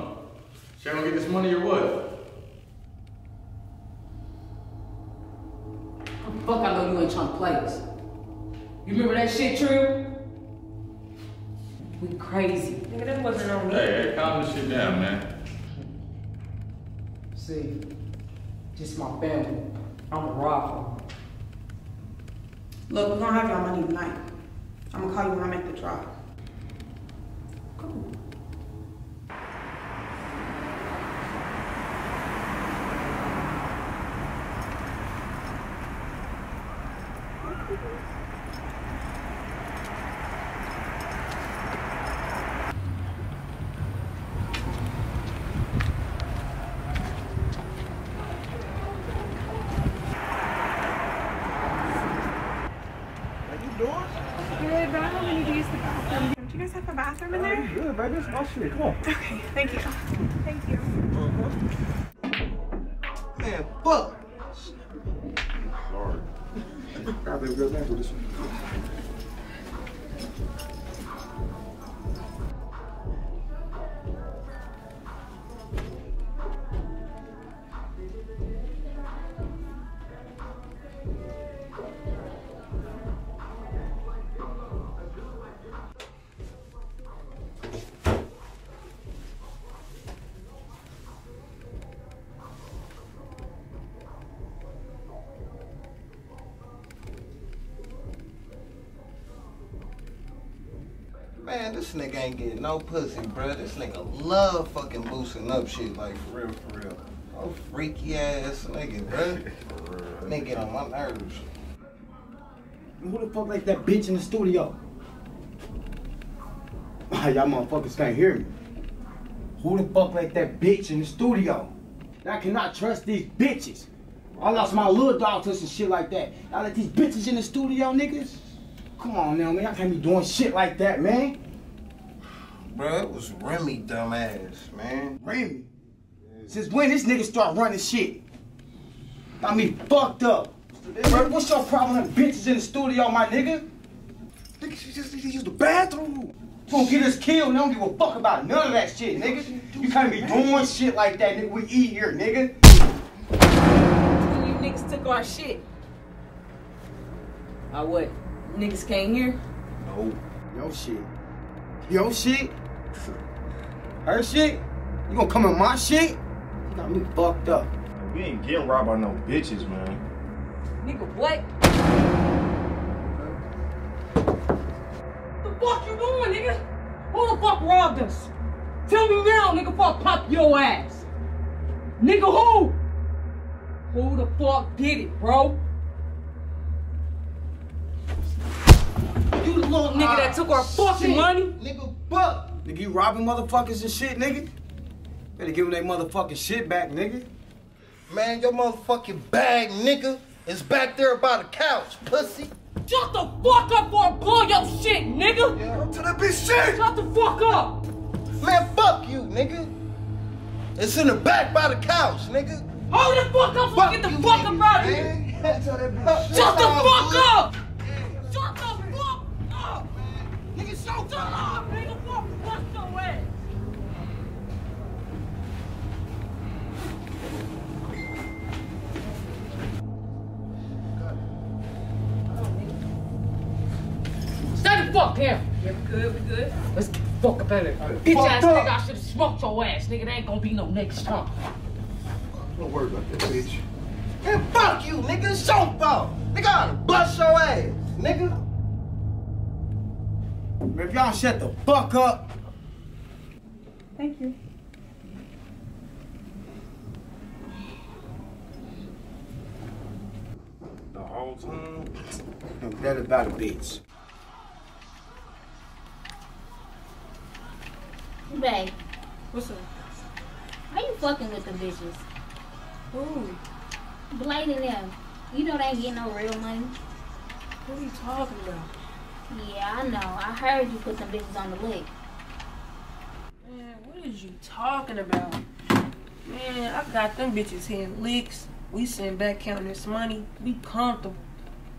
She ain't gonna get this money or what? How the fuck I know you ain't trying to play us? You remember that shit, Trill? We crazy. Nigga, that wasn't on me. Hey, hey, calm this shit down, man. See, just my family. I'm a robber. Look, we're gonna have y'all money tonight. I'm gonna call you when I make the drive. Cool. Good, but I don't really need to use the bathroom. Do you guys have a bathroom in there? Good, but I just lost you. Come on. Okay, thank you. Thank you. Man, fuck! Sorry. I'll be real bad with this one. Man, this nigga ain't getting no pussy, bro. This nigga love fucking boosting up shit, like, for real, for real. Oh, freaky ass nigga, bro. Nigga on my nerves. Who the fuck like that bitch in the studio? Y'all motherfuckers can't hear me. Who the fuck like that bitch in the studio? I cannot trust these bitches. I lost my little dog to some shit like that. Y'all let these bitches in the studio, niggas? Come on now, man. Y'all can't be doing shit like that, man. Bro, it was Remy, dumbass, man. Remy? Since when this nigga start running shit? Got me fucked up. Bro, what's your problem with bitches in the studio, my nigga? Nigga, she just used the bathroom. Gonna get us killed, and I don't give a fuck about none of that shit, nigga. You can't be doing shit like that, nigga. We eat here, nigga. You niggas took our shit. I what? Niggas came here? No. Yo shit. Yo shit? Her shit? You gonna come in my shit? You got me fucked up. We ain't getting robbed by no bitches, man. Nigga, what? What the fuck you doing, nigga? Who the fuck robbed us? Tell me now, nigga, fuck pop your ass. Nigga, who? Who the fuck did it, bro? You the little nigga ah, that took our fucking shit. Money? Nigga, fuck. Nigga, you robbing motherfuckers and shit, nigga? Better give them their motherfucking shit back, nigga. Man, your motherfucking bag, nigga, is back there by the couch, pussy. Shut the fuck up or I'll blow your shit, nigga! Yeah, I'm to that bitch shit! Shut the fuck up! Man, fuck you, nigga! It's in the back by the couch, nigga! Hold the fuck up so fuck I get the you, fuck nigga, up out of here! Shut the fuck up! Shut the fuck up! Nigga, shut up, nigga! Fuck your ass! Fuck him. Yeah, we good, we good. Let's get the fuck up out of here. Bitch ass nigga, I should've smoked your ass, nigga. There ain't gonna be no next time. Don't worry about that, bitch. Man, fuck you, nigga. It's your fault. Nigga, I'll bust your ass, nigga. Man, if y'all shut the fuck up. Thank you. The whole time? That about a bitch. Babe, what's up? Why you fucking with the bitches? Ooh, blading them. You know they ain't getting no real money. What are you talking about? Yeah, I know. I heard you put some bitches on the lick. Man, what is you talking about? Man, I got them bitches hitting licks. We sitting back counting this money. We comfortable.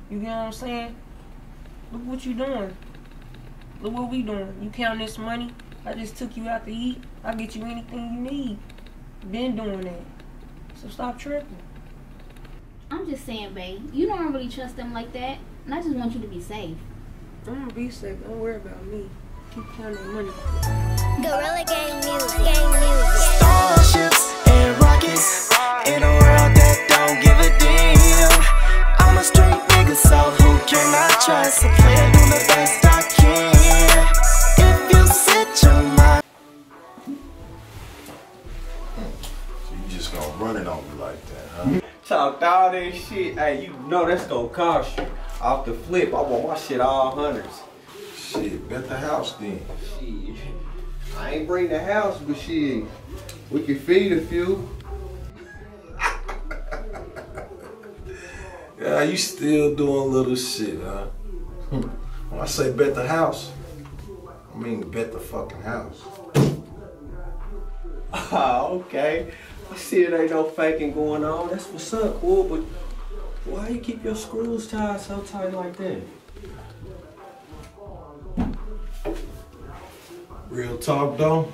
You get what I'm saying? Look what you doing. Look what we doing. You counting this money. I just took you out to eat. I'll get you anything you need. Been doing that. So stop tripping. I'm just saying, babe. You don't really trust them like that. And I just want you to be safe. I'm gonna be safe. Don't worry about me. Keep counting money. Gorilla Gang Muzik. Gang Muzik. Starships and rockets. In a world that don't give a damn. I'm a straight nigga, so who can I trust? And play do the best I can. Running on me like that, huh? Talked all that shit. Hey, you know that's gonna cost you. Off the flip, I want my shit all hundreds. Shit, bet the house then. Shit. I ain't bring the house, but shit, we can feed a few. Yeah, you still doing little shit, huh? When I say bet the house, I mean bet the fucking house. Oh, okay. I see it ain't no faking going on. That's what's up, cool, but why you keep your screws tied so tight like that? Real talk though,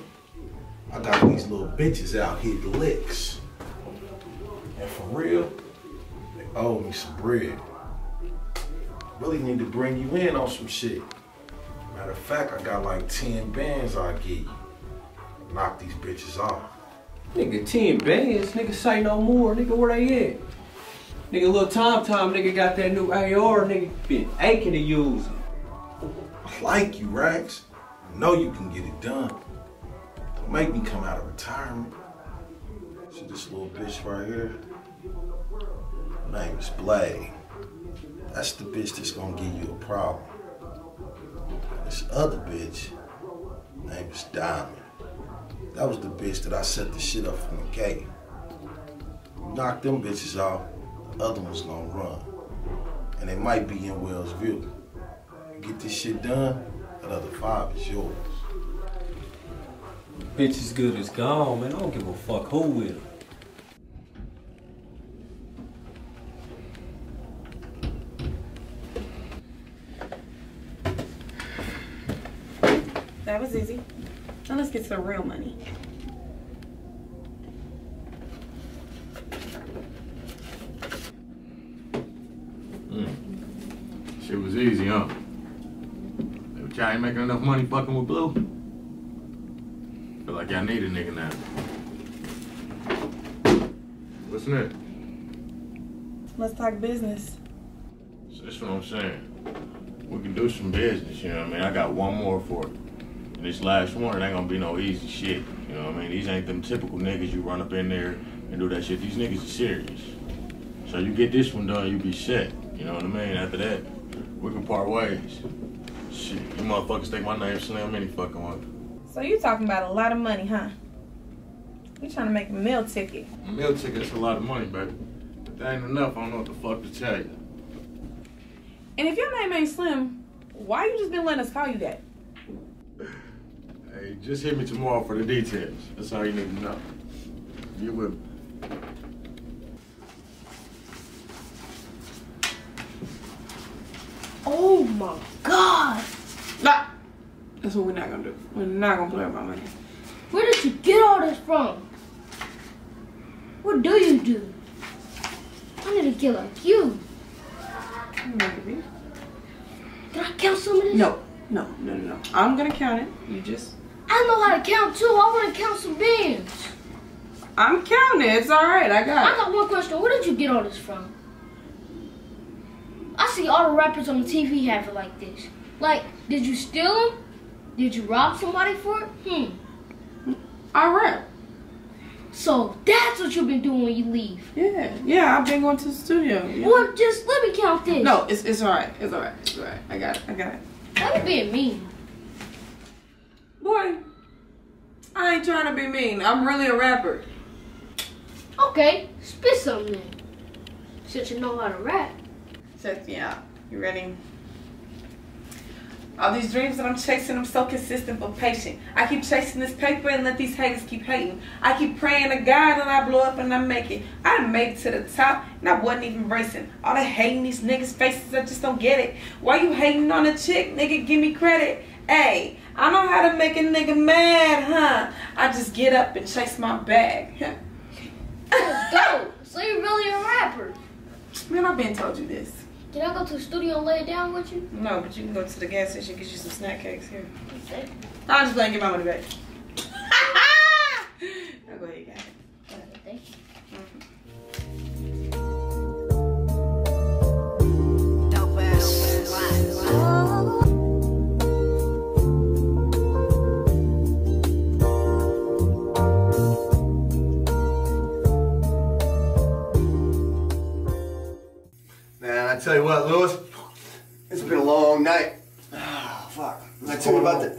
I got these little bitches out hitting licks. And for real, they owe me some bread. Really need to bring you in on some shit. Matter of fact, I got like ten bands I'll get you. Knock these bitches off. Nigga, ten bands, nigga say no more, nigga where they at? Nigga, little Tom Tom nigga got that new A R, nigga been aching to use it. I like you, Rax. know you can get it done. Don't make me come out of retirement. See this little bitch right here? Her name is Blade. That's the bitch that's gonna give you a problem. This other bitch, her name is Diamond. That was the bitch that I set the shit up from the gate. Knock them bitches off, the other one's gonna run. And they might be in Wells View. Get this shit done, that other five is yours. Bitch is good as gone, man. I don't give a fuck who with her. That was easy. Now let's get some real money. Mm. Shit was easy, huh? Y'all ain't making enough money fucking with Blue. Feel like y'all need a nigga now. What's next? Let's talk business. So that's what I'm saying. We can do some business, you know what I mean? I got one more for you. And this last one, it ain't gonna be no easy shit. You know what I mean? These ain't them typical niggas you run up in there and do that shit. These niggas are serious. So you get this one done, you be set. You know what I mean? After that, we can part ways. Shit, you motherfuckers think my name Slim any fucking one. So you talking about a lot of money, huh? We trying to make a meal ticket. A meal ticket's a lot of money, baby. If that ain't enough, I don't know what the fuck to tell you. And if your name ain't Slim, why you just been letting us call you that? Hey, just hit me tomorrow for the details. That's all you need to know. You with me. Oh my God! Nah, that's what we're not gonna do. We're not gonna play with my money. Where did you get all this from? What do you do? I need to get like you. Maybe. Can I count some of this? No, no, no, no, no. I'm gonna count it. You just. I know how to count too. I want to count some beans. I'm counting. It's all right. I got it. I got one question. Where did you get all this from? I see all the rappers on the T V have it like this. Like, did you steal them? Did you rob somebody for it? Hmm. I rap. So that's what you've been doing when you leave. Yeah, yeah, I've been going to the studio. Yeah. Well, just let me count this. No, it's it's all right. It's all right. It's all right. I got it. I got it. Why you being mean? Boy, I ain't trying to be mean. I'm really a rapper. Okay, spit something then. Since you know how to rap. Check me out. You ready? All these dreams that I'm chasing, I'm so consistent but patient. I keep chasing this paper and let these haters keep hating. I keep praying to God and I blow up and I make it. I done made it to the top and I wasn't even bracing. All the hating these niggas' faces, I just don't get it. Why you hating on a chick, nigga? Give me credit. Hey, I know how to make a nigga mad, huh? I just get up and chase my bag. Let's go. So you're really a rapper? Man, I've been told you this. Can I go to the studio and lay it down with you? No, but you can go to the gas station and get you some snack cakes here. Okay. I'll just let you get my money back. Now go ahead, you got it. All right, thank you. I tell you what, Lewis, it's been a long night. Oh, fuck. I tell you about that.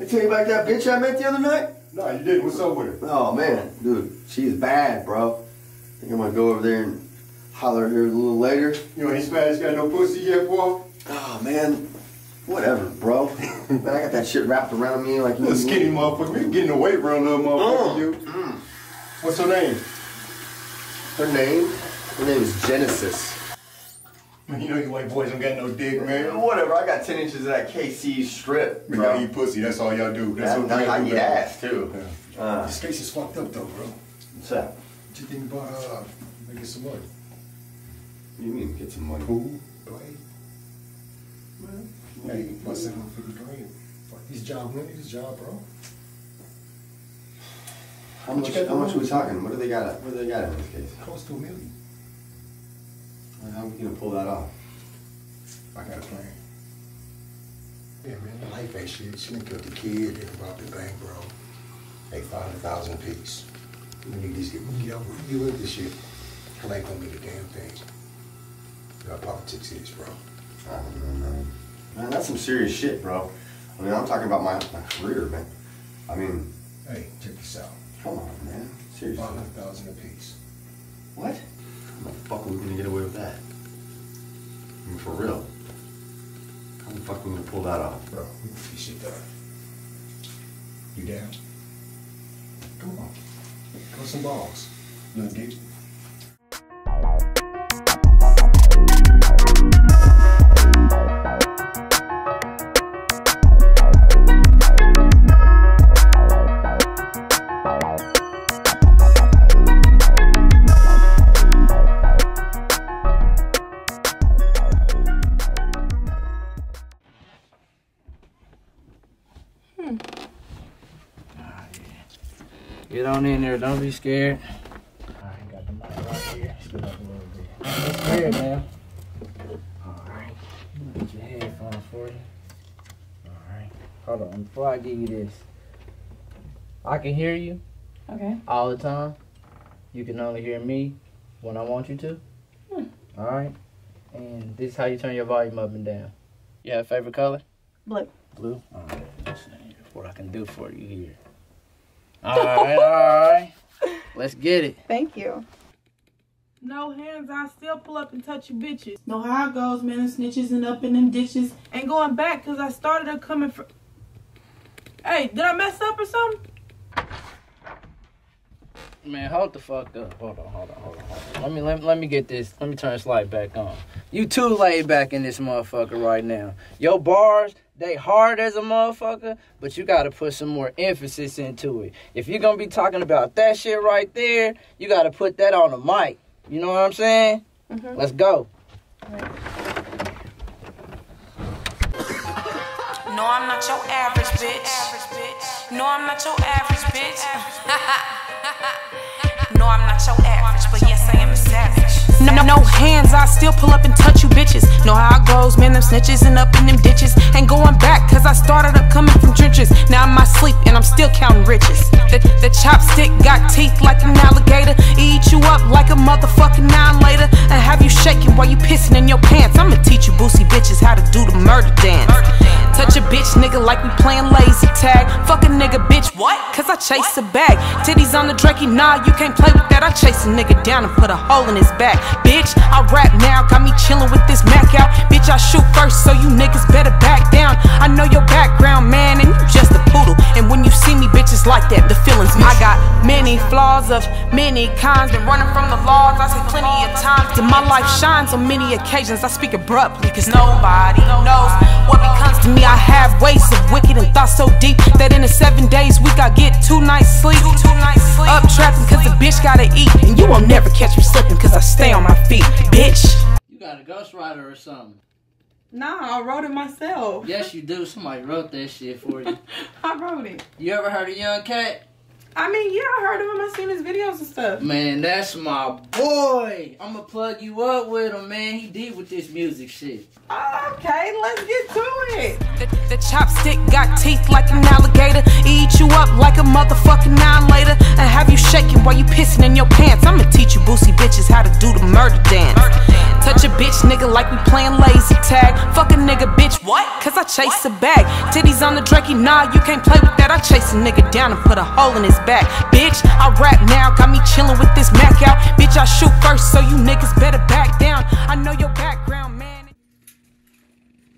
I tell you about that bitch I met the other night. No, you didn't. What's up with her? Oh man, dude, she's bad, bro. I think I'm gonna go over there and holler at her a little later. You know, he's bad. He's got no pussy yet, boy. Oh man, whatever, bro. Man, I got that shit wrapped around me like little skinny motherfucker. We getting the weight around little motherfucker, you. Mm. What's her name? Her name? Her name is Genesis. You know you white boys don't got no dick, man. Whatever, I got ten inches of that K C strip, bro. Y'all eat pussy, that's all y'all do. That's what I eat ass, too. Yeah. Uh, this case is fucked up, though, bro. What's up? What you think about, uh, making some money? What do you mean, get some money? Who? Blade? Man, yeah, you can bust it on for the grand. Fuck, this job, money, this job, bro. How much, how much are we talking? What do they got, what do they got in this case? Close to a million. How are we gonna pull that off? I got a plan. Yeah, man, life ain't shit. She done killed the kid, they robbed the bank, bro. They found a thousand piece. We need these people to get over it. You with this shit. Hell ain't gonna be the damn thing. You know how politics is, bro. I don't know, man. Man, that's some serious shit, bro. I mean, I'm talking about my, my career, man. I mean... Hey, check this out. Come on, man. Seriously. five hundred thousand apiece. What? How the fuck are we gonna get away with that? I mean, for real. How the fuck are we gonna pull that off? Bro, we can fix it done. You down? Come on. Got some balls. Look, dude. Get on in there, don't be scared. I got the mic right here. Scoot up a little bit. Don't be scared now. Alright. I'm gonna get your headphones for you. Alright. Hold on, before I give you this. I can hear you. Okay. All the time. You can only hear me when I want you to. Hmm. Alright. And this is how you turn your volume up and down. You have a favorite color? Blue. Blue? Alright. What I can do for you here. Alright, alright. Let's get it. Thank you. No hands, I still pull up and touch you bitches. Know how it goes, man. And snitches and up in them ditches. Ain't going back because I started up coming for... Hey, did I mess up or something? Man, hold the fuck up. Hold on, hold on, hold on, hold on. Let me, let, let me get this. Let me turn this light back on. You too laid back in this motherfucker right now. Your bars... They hard as a motherfucker, but you gotta put some more emphasis into it. If you're gonna be talking about that shit right there, you gotta put that on the mic. You know what I'm saying? Mm-hmm. Let's go. Right. No, I'm not your average bitch. No, I'm not your average bitch. No, I'm not your average, but yes, I am a savage. No, no, no hands, I still pull up and touch you bitches. Know how it goes, man, them snitches and up in them ditches. Ain't going back, cause I started up coming from trenches. Now I'm my sleep and I'm still counting riches. The, the chopstick got teeth like an alligator. Eat you up like a motherfucking nine later. And have you shaking while you pissing in your pants. I'ma teach you boosie bitches how to do the murder dance. Touch a bitch, nigga, like we playing lazy tag. Fuck a nigga, bitch, what? Cause I chase a bag. Titties on the drakey, nah, you can't play with that. I chase a nigga down and put a hole in his back. Bitch, I rap now, got me chillin' with this Mac out. Bitch, I shoot first, so you niggas better back down. I know your background, man, and you just a poodle. And when you see me, bitches like that, the feeling's missing. I got many flaws of many kinds. Been running from the laws, I say plenty of times. And my life shines on many occasions. I speak abruptly, cause nobody knows what becomes to me. I have ways of wicked and thoughts so deep that in the seven days week I get two nights sleep. Up trapping, cause a bitch gotta eat. And you won't never catch me slipping, cause I stay on my feet, bitch. You got a ghostwriter or something? Nah, I wrote it myself. Yes, you do. Somebody wrote that shit for you. I wrote it. You ever heard of Yung Cat? I mean, yeah, I heard of him. I seen his videos and stuff. Man, that's my boy. I'm gonna plug you up with him, man. He did with this music shit. Oh, okay, let's get to it. The, the chopstick got teeth like an alligator. Eat you up like a motherfucking nine later. And have you shaking while you pissing in your pants. I'ma teach you boosie bitches how to do the murder dance. Murder dance. Touch a bitch, nigga, like we playing lazy tag. Fuck a nigga, bitch, what? Cause I chase what? A bag. Titties on the drakey, nah, you can't play with that. I chase a nigga down and put a hole in his back. Bitch, I rap now, got me chillin' with this Mac out. Bitch, I shoot first, so you niggas better back down. I know your background, man.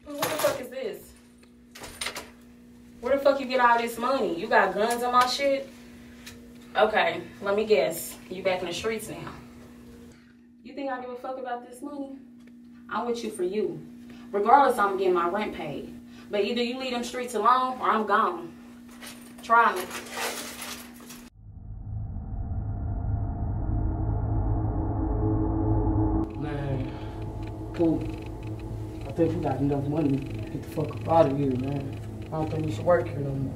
What the fuck is this? Where the fuck you get all this money? You got guns on my shit? Okay, let me guess. You back in the streets now. You think I give a fuck about this money? I'm with you for you. Regardless, I'm getting my rent paid. But either you leave them streets alone or I'm gone. Try me. I think we got enough money to get the fuck up out of here, man. I don't think we should work here no more.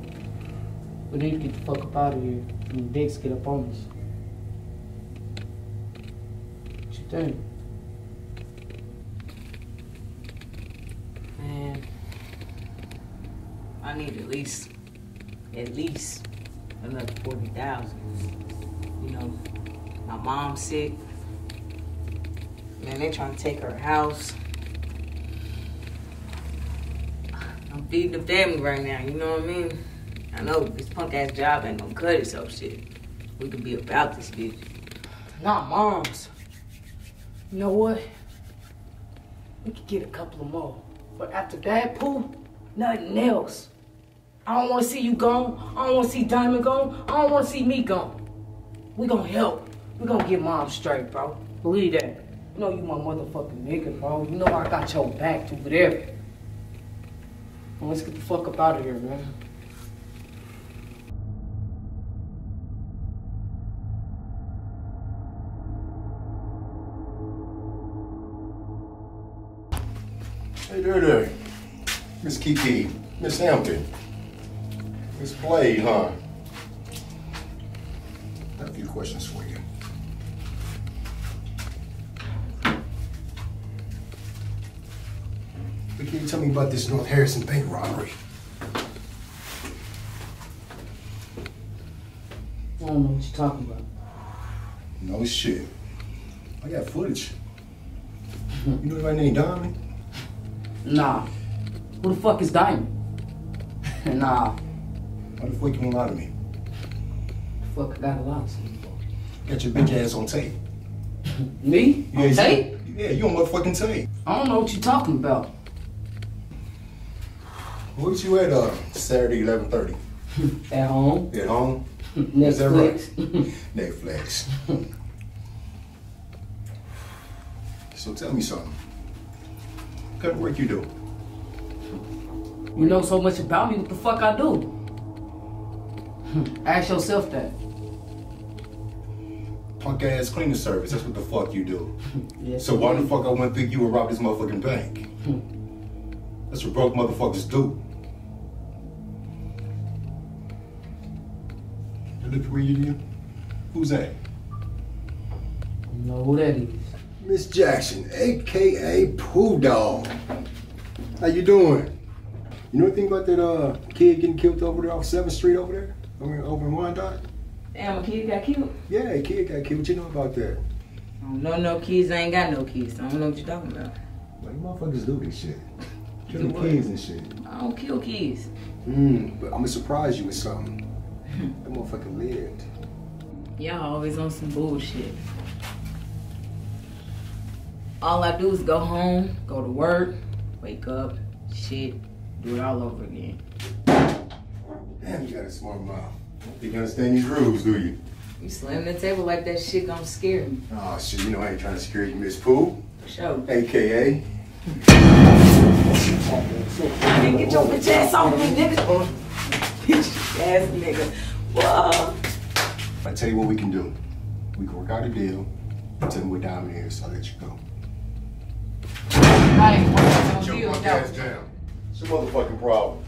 We need to get the fuck up out of here and the dicks get up on us. What you think? Man, I need at least, at least another forty thousand. You know, my mom's sick. Man, they trying to take her house. I'm feeding the family right now, you know what I mean? I know this punk ass job ain't gonna cut it, so shit. We could be about this bitch. Not moms. You know what? We could get a couple of more. But after that, Pooh, nothing else. I don't wanna see you gone. I don't wanna see Diamond gone. I don't wanna see me gone. We gonna help. We gonna get mom straight, bro. Believe that. You know you my motherfucking nigga, bro. You know I got your back to whatever. Well, let's get the fuck up out of here, man. Hey there, there. Miss Kiki, Miss Hampton. Miss Play, huh? Got a few questions for you. But can you tell me about this North Harrison Bank robbery? I don't know what you're talking about. No shit. I got footage. You know anybody named Diamond? Nah. Who the fuck is Diamond? Nah. Why the fuck you won't lie to me? The fuck I gotta lie to you for? Got your bitch ass on tape. Me? Yeah, on tape? You, yeah, you on motherfucking tape. I don't know what you're talking about. Where's you at uh, Saturday, eleven thirty? At home. At home? Netflix. Is that right? Netflix. So tell me something. What kind of work you do? You know so much about me, what the fuck I do? Ask yourself that. Punk ass cleaning service, that's what the fuck you do. Yes, so why the fuck I wouldn't think you would rob this motherfucking bank? That's what broke motherfuckers do. Look where you do. Who's that? I don't know who that is. Miss Jackson, A K A Pooh Dog. How you doing? You know anything about that uh, kid getting killed over there off seventh Street over there? I mean, over in Wyandotte? Damn, a kid got killed? Yeah, a kid got killed. What you know about that? I don't know no kids. I ain't got no kids. I don't know what you're talking about. Well, you motherfuckers do this shit. Killing kids and shit. I don't kill kids. Mmm, but I'm gonna surprise you with something. That motherfucker lived. Y'all always on some bullshit. All I do is go home, go to work, wake up, shit, do it all over again. Damn, you got a smart mouth. Don't think you understand these rules, do you? You slam the table like that shit gonna scare me. Oh shit, you know I ain't trying to scare you, Miss Pooh. For sure. A K A Nigga, get your bitch ass off me, nigga. Bitch ass nigga. Whoa. I tell you what we can do. We can work out a deal. Tell me what Diamond is, so I'll let you go. I ain't working on deal, though. Get your ass down. It's your motherfucking problem.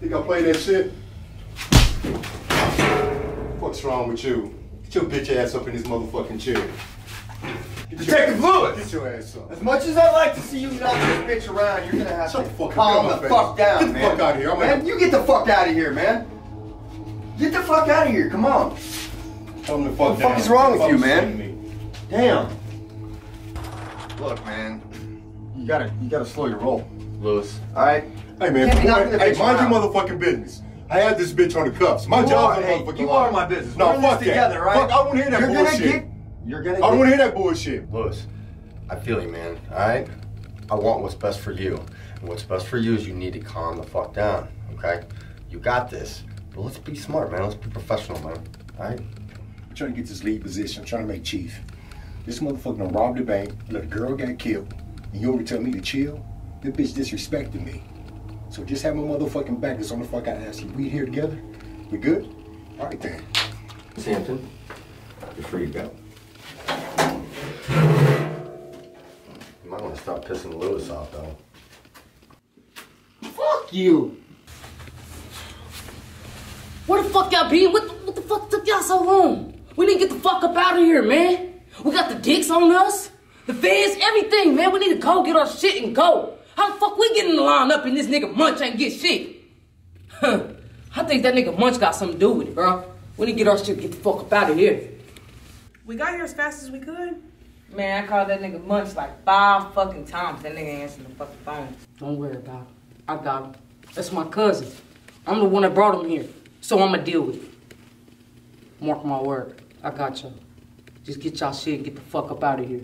Think I play that shit? What's wrong with you? Get your bitch ass up in this motherfucking chair. Detective Lewis! Get your ass up. As much as I'd like to see you knock this bitch around, you're gonna have Shut to the fuck calm the face. fuck down, get man. Get the fuck out of here. I'm man, you get the fuck out of here, man. Get the fuck out of here, come on. Calm the fuck what the down. fuck is wrong with you, man? Damn. Look, man, you gotta, you gotta slow your roll, Lewis. All right? Hey, man, hey, mind around. your motherfucking business. I had this bitch on the cuffs. My you job is motherfucking You line. are my business. No, We're fuck this together, that. Right? Fuck, I won't hear that you're bullshit. Gonna get You're gonna I don't want to hear that bullshit. Lewis, I feel you, man, all right? I want what's best for you. And what's best for you is you need to calm the fuck down, okay? You got this. But let's be smart, man. Let's be professional, man, all right? I'm trying to get this lead position. I'm trying to make chief. This motherfucker done robbed the bank, let a girl got killed, and you over tell me to chill? That bitch disrespected me. So just have my motherfucking back is on the fuck I asked you. We here together? We good? All right, then. Miss Hampton, you're free to go. You might want to stop pissing Lewis off, though. Fuck you! Where the fuck y'all been? What the, what the fuck took y'all so long? We need to get the fuck up out of here, man. We got the dicks on us, the feds, everything, man. We need to go get our shit and go. How the fuck we getting lined up and this nigga Munch ain't get shit? Huh. I think that nigga Munch got something to do with it, bro. We need to get our shit, get the fuck up out of here. We got here as fast as we could. Man, I called that nigga Munch like five fucking times. That nigga ain't answering the fucking phone. Don't worry about it. I got him. That's my cousin. I'm the one that brought him here. So I'ma deal with it. Mark my word. I got y'all. Just get y'all shit and get the fuck up out of here.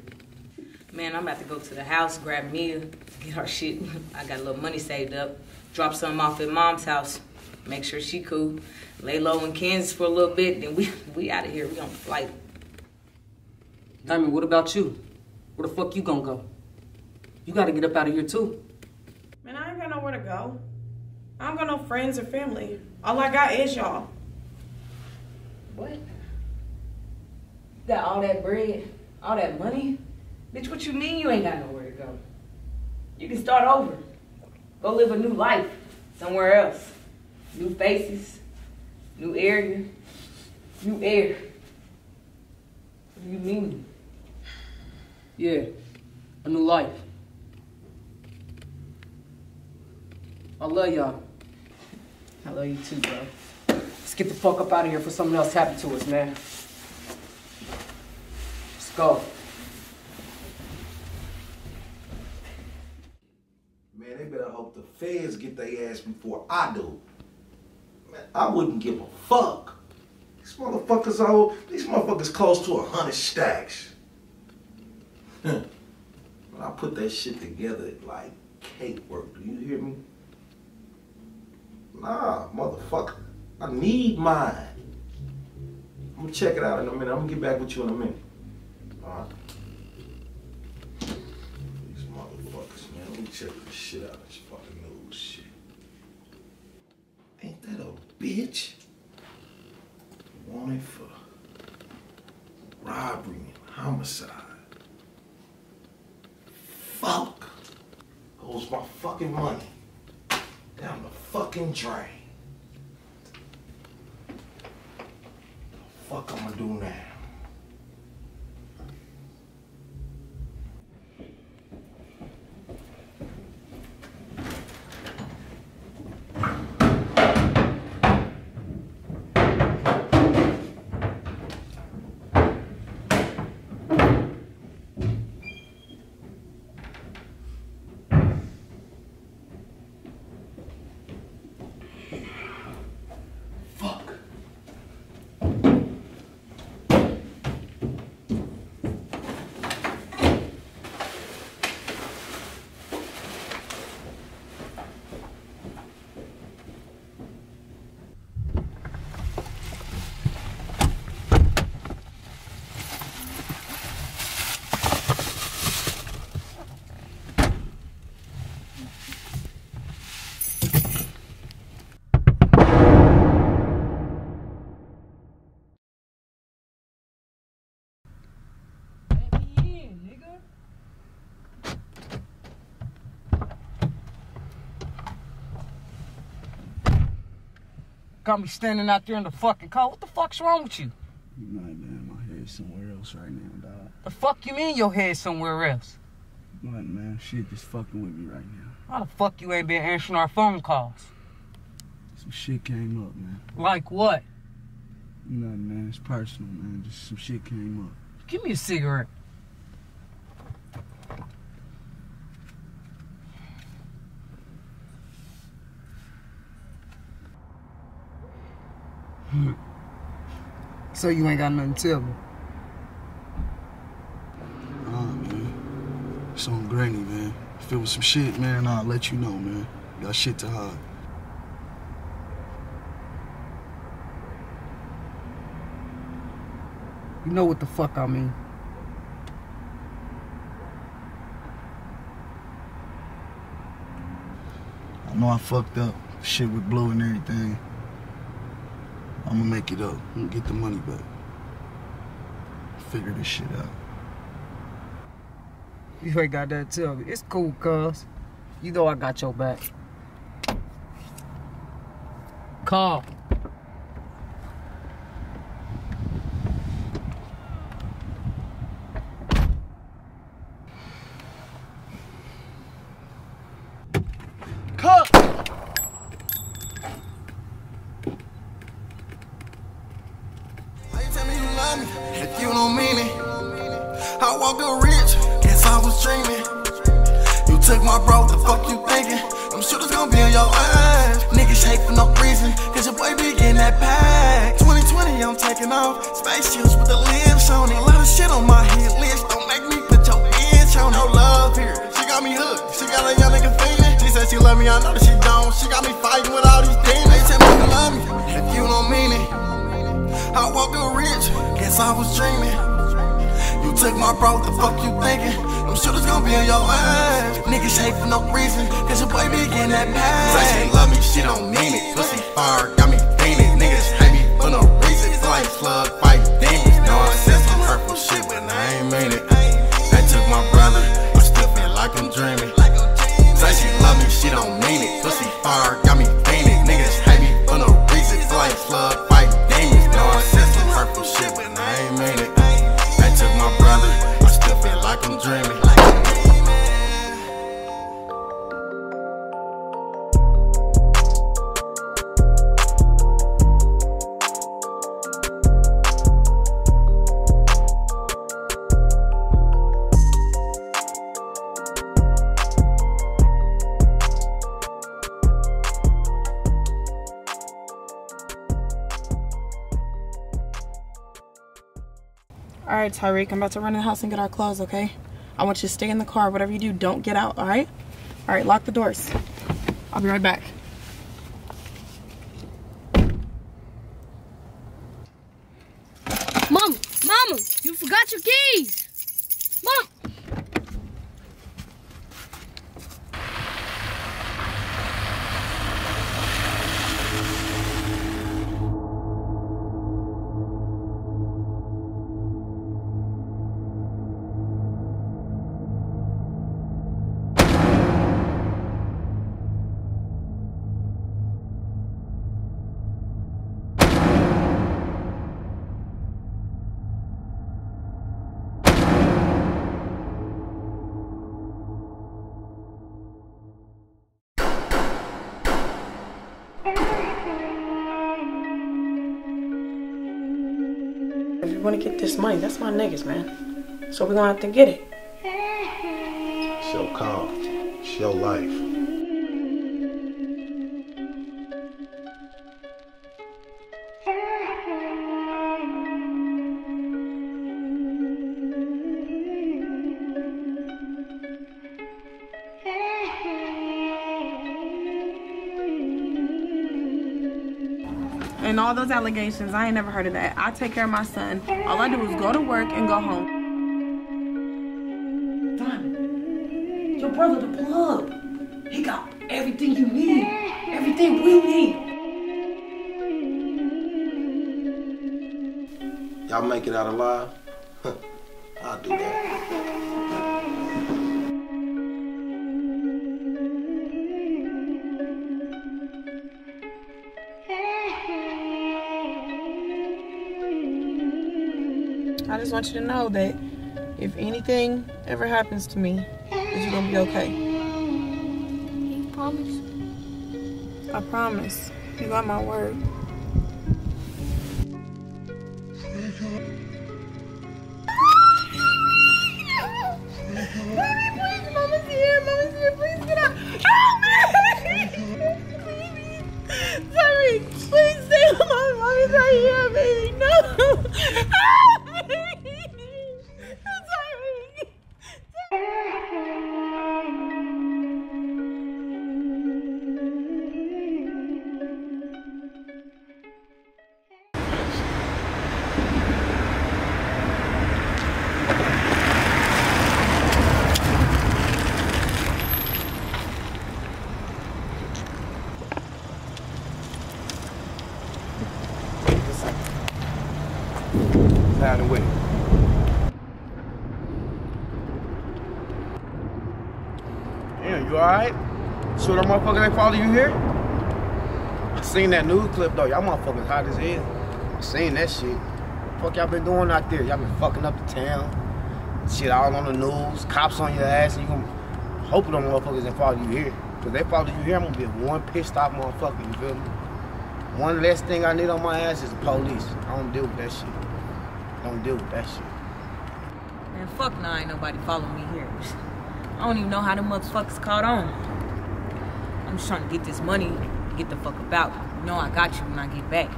Man, I'm about to go to the house, grab Mia, get her shit. I got a little money saved up. Drop something off at Mom's house. Make sure she cool. Lay low in Kansas for a little bit, then we we out of here. We on the flight. Diamond, what about you? Where the fuck you gonna go? You gotta get up out of here too. Man, I ain't got nowhere to go. I don't got no friends or family. All I got is y'all. What? You got all that bread, all that money? Bitch, what you mean you ain't got nowhere to go? You can start over. Go live a new life somewhere else. New faces, new area, new air. What do you mean? Yeah, a new life. I love y'all. I love you too, bro. Let's get the fuck up out of here before something else happens to us, man. Let's go. Man, they better hope the feds get their ass before I do. Man, I wouldn't give a fuck. These motherfuckers old. These motherfuckers close to a hundred stacks. When I put that shit together, like cake work. Do you hear me? Nah, motherfucker. I need mine. I'm gonna check it out in a minute. I'm gonna get back with you in a minute. All right. These motherfuckers, man. Let me check this shit out. This fucking old shit. Ain't that a bitch? Wanted for robbery and homicide. Fuck. Holds my fucking money down the fucking drain. The fuck I'm gonna do now? Got me standing out there in the fucking car. What the fuck's wrong with you? You know, man, my head's somewhere else right now, dog. The fuck you mean your head's somewhere else? What, man? Shit just fucking with me right now. How the fuck you ain't been answering our phone calls? Some shit came up, man. Like what? You know, man, it's personal, man. Just some shit came up. Give me a cigarette. Hmm. So you ain't got nothing to tell me? Nah, man. It's on Granny, man. If it was some shit, man, I'll let you know, man. You got shit to hide. You know what the fuck I mean. I know I fucked up. Shit with Blue and everything. I'm gonna make it up. I'm gonna get the money back. Figure this shit out. You ain't got that to tell me. It's cool, cuz. You know I got your back. Call. Call. took my bro, the fuck you thinking? Them shooters gon' be on your ass. Niggas hate for no reason, cause your boy be getting that pack. Twenty twenty, I'm taking off. Spaceships with the limbs on it. A lot of shit on my hit list, don't make me put your bitch on. No love here, she got me hooked, she got a young nigga feeling. She said she love me, I know that she don't. She got me fighting with all these demons. They said, mother love me, if you don't mean it. I woke up rich, guess I was dreaming. You took my bro, the fuck you thinking? Them shooters gon' be on your ass. Niggas hate for no reason, cause your boy be getting that pass. Say she love me, she don't mean it. Pussy fire, got me feeling. Niggas hate me for no reason. It's like slug fight demons. No, I said some hurtful shit, but I ain't mean it. They took my brother, I still feel like I'm dreaming. Say she love me, she don't mean it. Pussy fire, got me feeling. Niggas hate me for no reason. It's like slug fight demons. No, I said some hurtful shit, but I ain't mean it. I still feel like I'm dreaming. All right, Tyreek, I'm about to run in the house and get our clothes, okay? I want you to stay in the car. Whatever you do, don't get out, all right? All right, lock the doors. I'll be right back. Mama, Mama, you forgot your keys. Mom. If you want to get this money, that's my niggas, man. So we're going to have to get it. It's your call. It's your life. And all those allegations, I ain't never heard of that. I take care of my son. All I do is go to work and go home. Diamond, your brother the plug. He got everything you need. Everything we need. Y'all make it out alive? I'll do that. I just want you to know that if anything ever happens to me, that you're gonna be okay. You promise? I promise. You got my word. Baby, please, Mama's here. Mama's here. Please get out. Help me! Baby. Sorry. Please stay alone. Mommy's right here, baby. No. Motherfuckers ain't follow you here? I seen that news clip though. Y'all motherfuckers hot as hell. I seen that shit. What the fuck y'all been doing out there? Y'all been fucking up the town. Shit all on the news. Cops on your ass. And you gonna hope them motherfuckers ain't follow you here. Cause they follow you here, I'm gonna be one pissed off motherfucker. You feel me? One less thing I need on my ass is the police. I don't deal with that shit. I don't deal with that shit. Man, fuck nah, ain't nobody following me here. I don't even know how the motherfuckers caught on. I'm just trying to get this money, get the fuck about. You know I got you when I get back.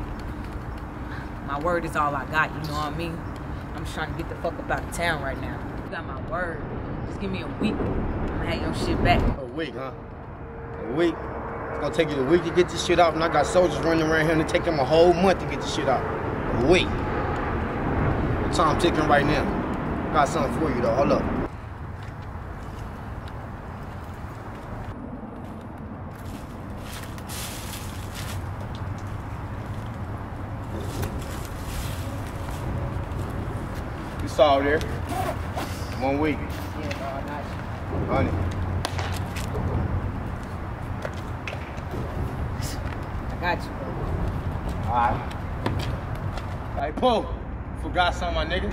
My word is all I got, you know what I mean? I'm just trying to get the fuck up out of town right now. You got my word. Just give me a week. I'ma have your shit back. A week, huh? A week? It's gonna take you a week to get this shit off, and I got soldiers running around here and it take them a whole month to get this shit off. A week. The time's ticking right now. Got something for you though, hold up. You saw it there. One week. Yeah, no, honey. I got you, bro. All right. Hey, Pooh. Forgot something, my nigga.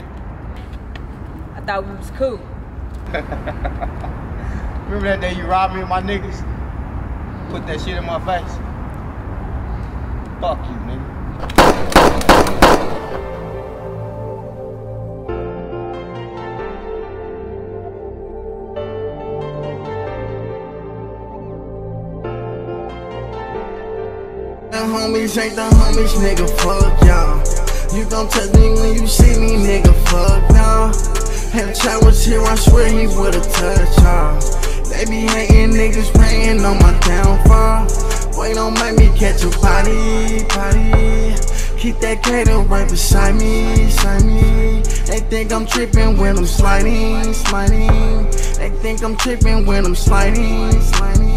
I thought we was cool. Remember that day you robbed me and my niggas? Put that shit in my face. Fuck you, nigga. The homies ain't the homies, nigga, fuck y'all. You don't touch me when you see me, nigga, fuck now. Had a child was here, I swear he would've touched y'all. They be hating niggas, praying on my downfall. Boy, don't make me catch a body, body. Keep that cater right beside me, beside me. They think I'm tripping when I'm sliding, sliding. They think I'm tripping when I'm sliding, sliding.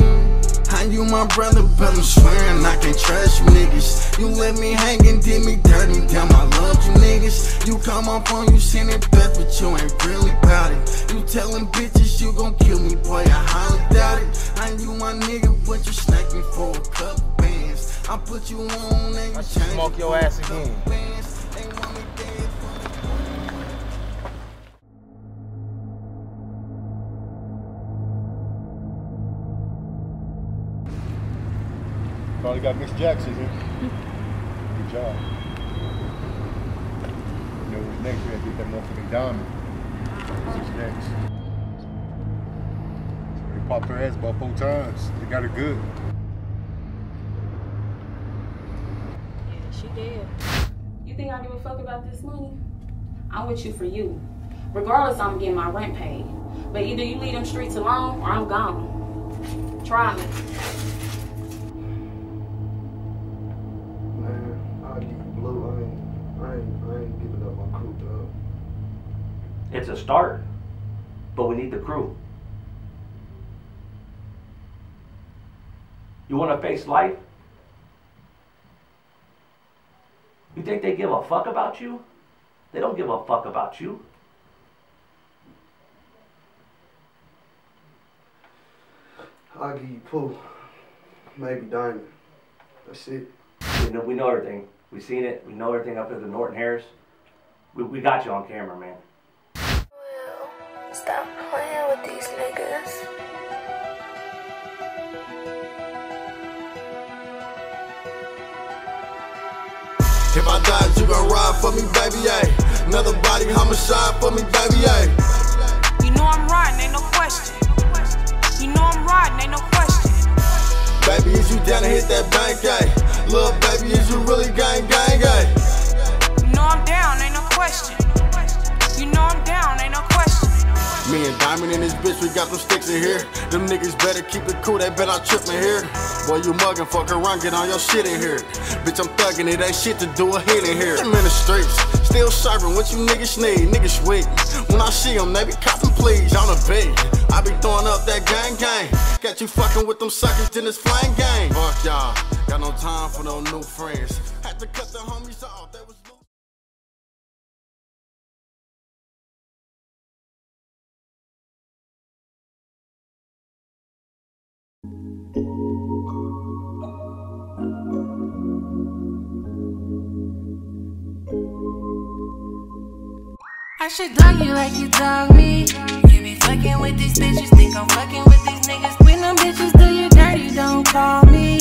How you my brother, but I'm swearing I can't trust you niggas. You let me hang and did me dirty, damn I loved you niggas. You call my phone, you send it back, but you ain't really about it. You telling bitches you gon' kill me, boy, I highly doubt it. I knew my nigga, but you snake me for a couple bands. I put you on and you change smoke your ass again. Probably got Miss Jackson here. Good job. You know what's next? We have to get that motherfucking diamond. What's next? They popped her ass about four times. They got her good. Yeah, she did. You think I give a fuck about this money? I'm with you for you. Regardless, I'm getting my rent paid. But either you leave them streets alone or I'm gone. Try me. It's a start, but we need the crew. You want to face life? You think they give a fuck about you? They don't give a fuck about you. I'll give you Pooh, maybe Diamond. That's it. We know, we know everything. We seen it. We know everything up at the Norton Harris. We, we got you on camera, man. Stop playing with these niggas. If I die, you gon' ride for me, baby, ayy. Another body homicide for me, baby, ayy. You know I'm riding, ain't no question. You know I'm riding, ain't no question. Baby, is you down to hit that bank, ayy? Lil' baby, is you really gang, gang, ayy? You know I'm down, ain't no question. You know I'm down, ain't no question. Me and Diamond and this bitch, we got some sticks in here. Them niggas better keep it cool, they bet I trip in here. Boy, you muggin', fuck around, get on your shit in here. Bitch, I'm thuggin', it ain't shit to do a hit in here. I'm in the streets, still serving what you niggas need. Niggas weak, when I see them, they be coppin' please. On the beat, I be throwin' up that gang gang. Got you fuckin' with them suckers, then it's flame gang. Fuck y'all, got no time for no new friends. Had to cut the homies off, that was I should dog you like you dog me. You be fucking with these bitches, think I'm fucking with these niggas. When them bitches do you dirty, don't call me.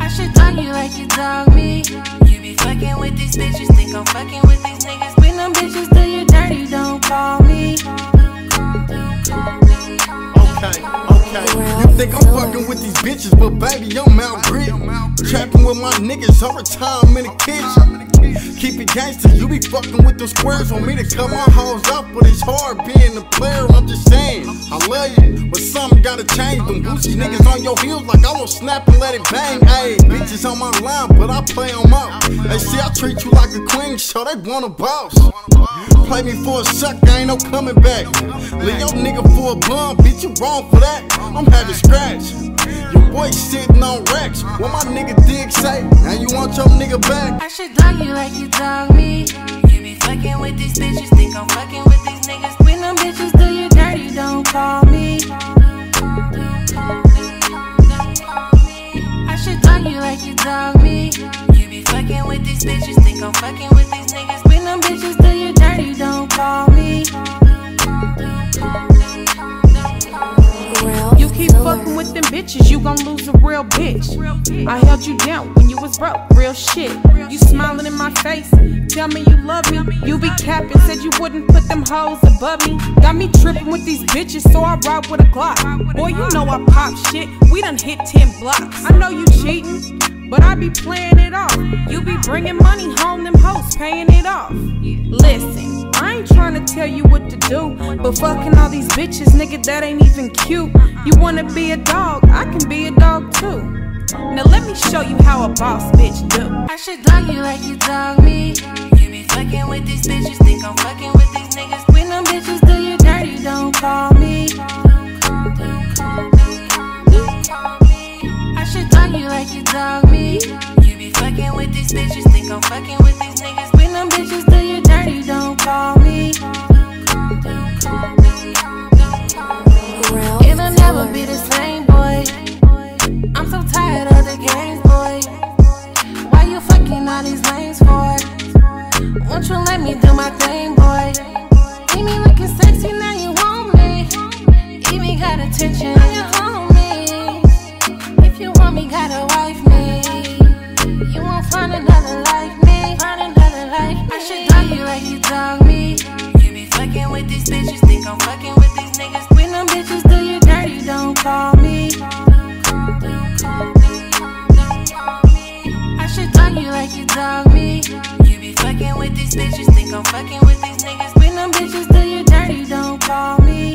I should dog you like you dog me. You be fucking with these bitches, think I'm fucking with these niggas. When them bitches do you dirty, don't call me. Think I'm fucking with these bitches, but baby, I'm out grit. Trapping with my niggas all the time in the kitchen. Keep it gangsta, you be fucking with them squares. Want me to cut my hoes up, but it's hard being a player. I'm just saying, I love you, but something gotta change. Them Gucci niggas on your heels like I won't snap and let it bang. Ayy, bitches on my line, but I play them up. They see I treat you like a queen, so they want a boss. Play me for a sucker, ain't no coming back. Leave your nigga for a bum, bitch, you wrong for that. I'm having scratch. Your boy sitting on racks. What my nigga dig say? And you want your nigga back? I should dog you like you dog me. You be fucking with these bitches, think I'm fucking with these niggas. When them bitches do you dirty, don't call me. I should dog you like you dog me. You be fucking with these bitches, think I'm fucking with these niggas. When them bitches do you dirty, don't call me. Fucking with them bitches, you gon' lose a real bitch. I held you down when you was broke, real shit. You smiling in my face, tell me you love me. You be capping, said you wouldn't put them hoes above me. Got me tripping with these bitches, so I ride with a Glock. Boy, you know I pop shit, we done hit ten blocks. I know you cheating, but I be playing it off. You be bringing money home, them hoes paying it off. Listen, I ain't tryna tell you what to do, but fucking all these bitches, nigga, that ain't even cute. You wanna be a dog, I can be a dog too. Now let me show you how a boss bitch do. I should dog you like you dog me. You be fucking with these bitches, think I'm fucking with these niggas. When them bitches do you dirty, don't call me. You like you dog me. You be fucking with these bitches, think I'm fucking with these niggas. When them bitches do you dirty, don't call me. It'll never be the same, boy. I'm so tired of the games, boy. Why you fucking all these lanes for? Won't you let me do my thing, boy? Leave me looking sexy, now you want me. Even got attention on your home. You want me, gotta wife me. You won't find another like me. Find another like me. I should dog you like you dog me. You be fucking with these bitches, think I'm fucking with these niggas. When them bitches do you dirty, don't call me. I should dog you like you dog me. You be fucking with these bitches, think I'm fucking with these niggas. When them bitches do you dirty, don't call me.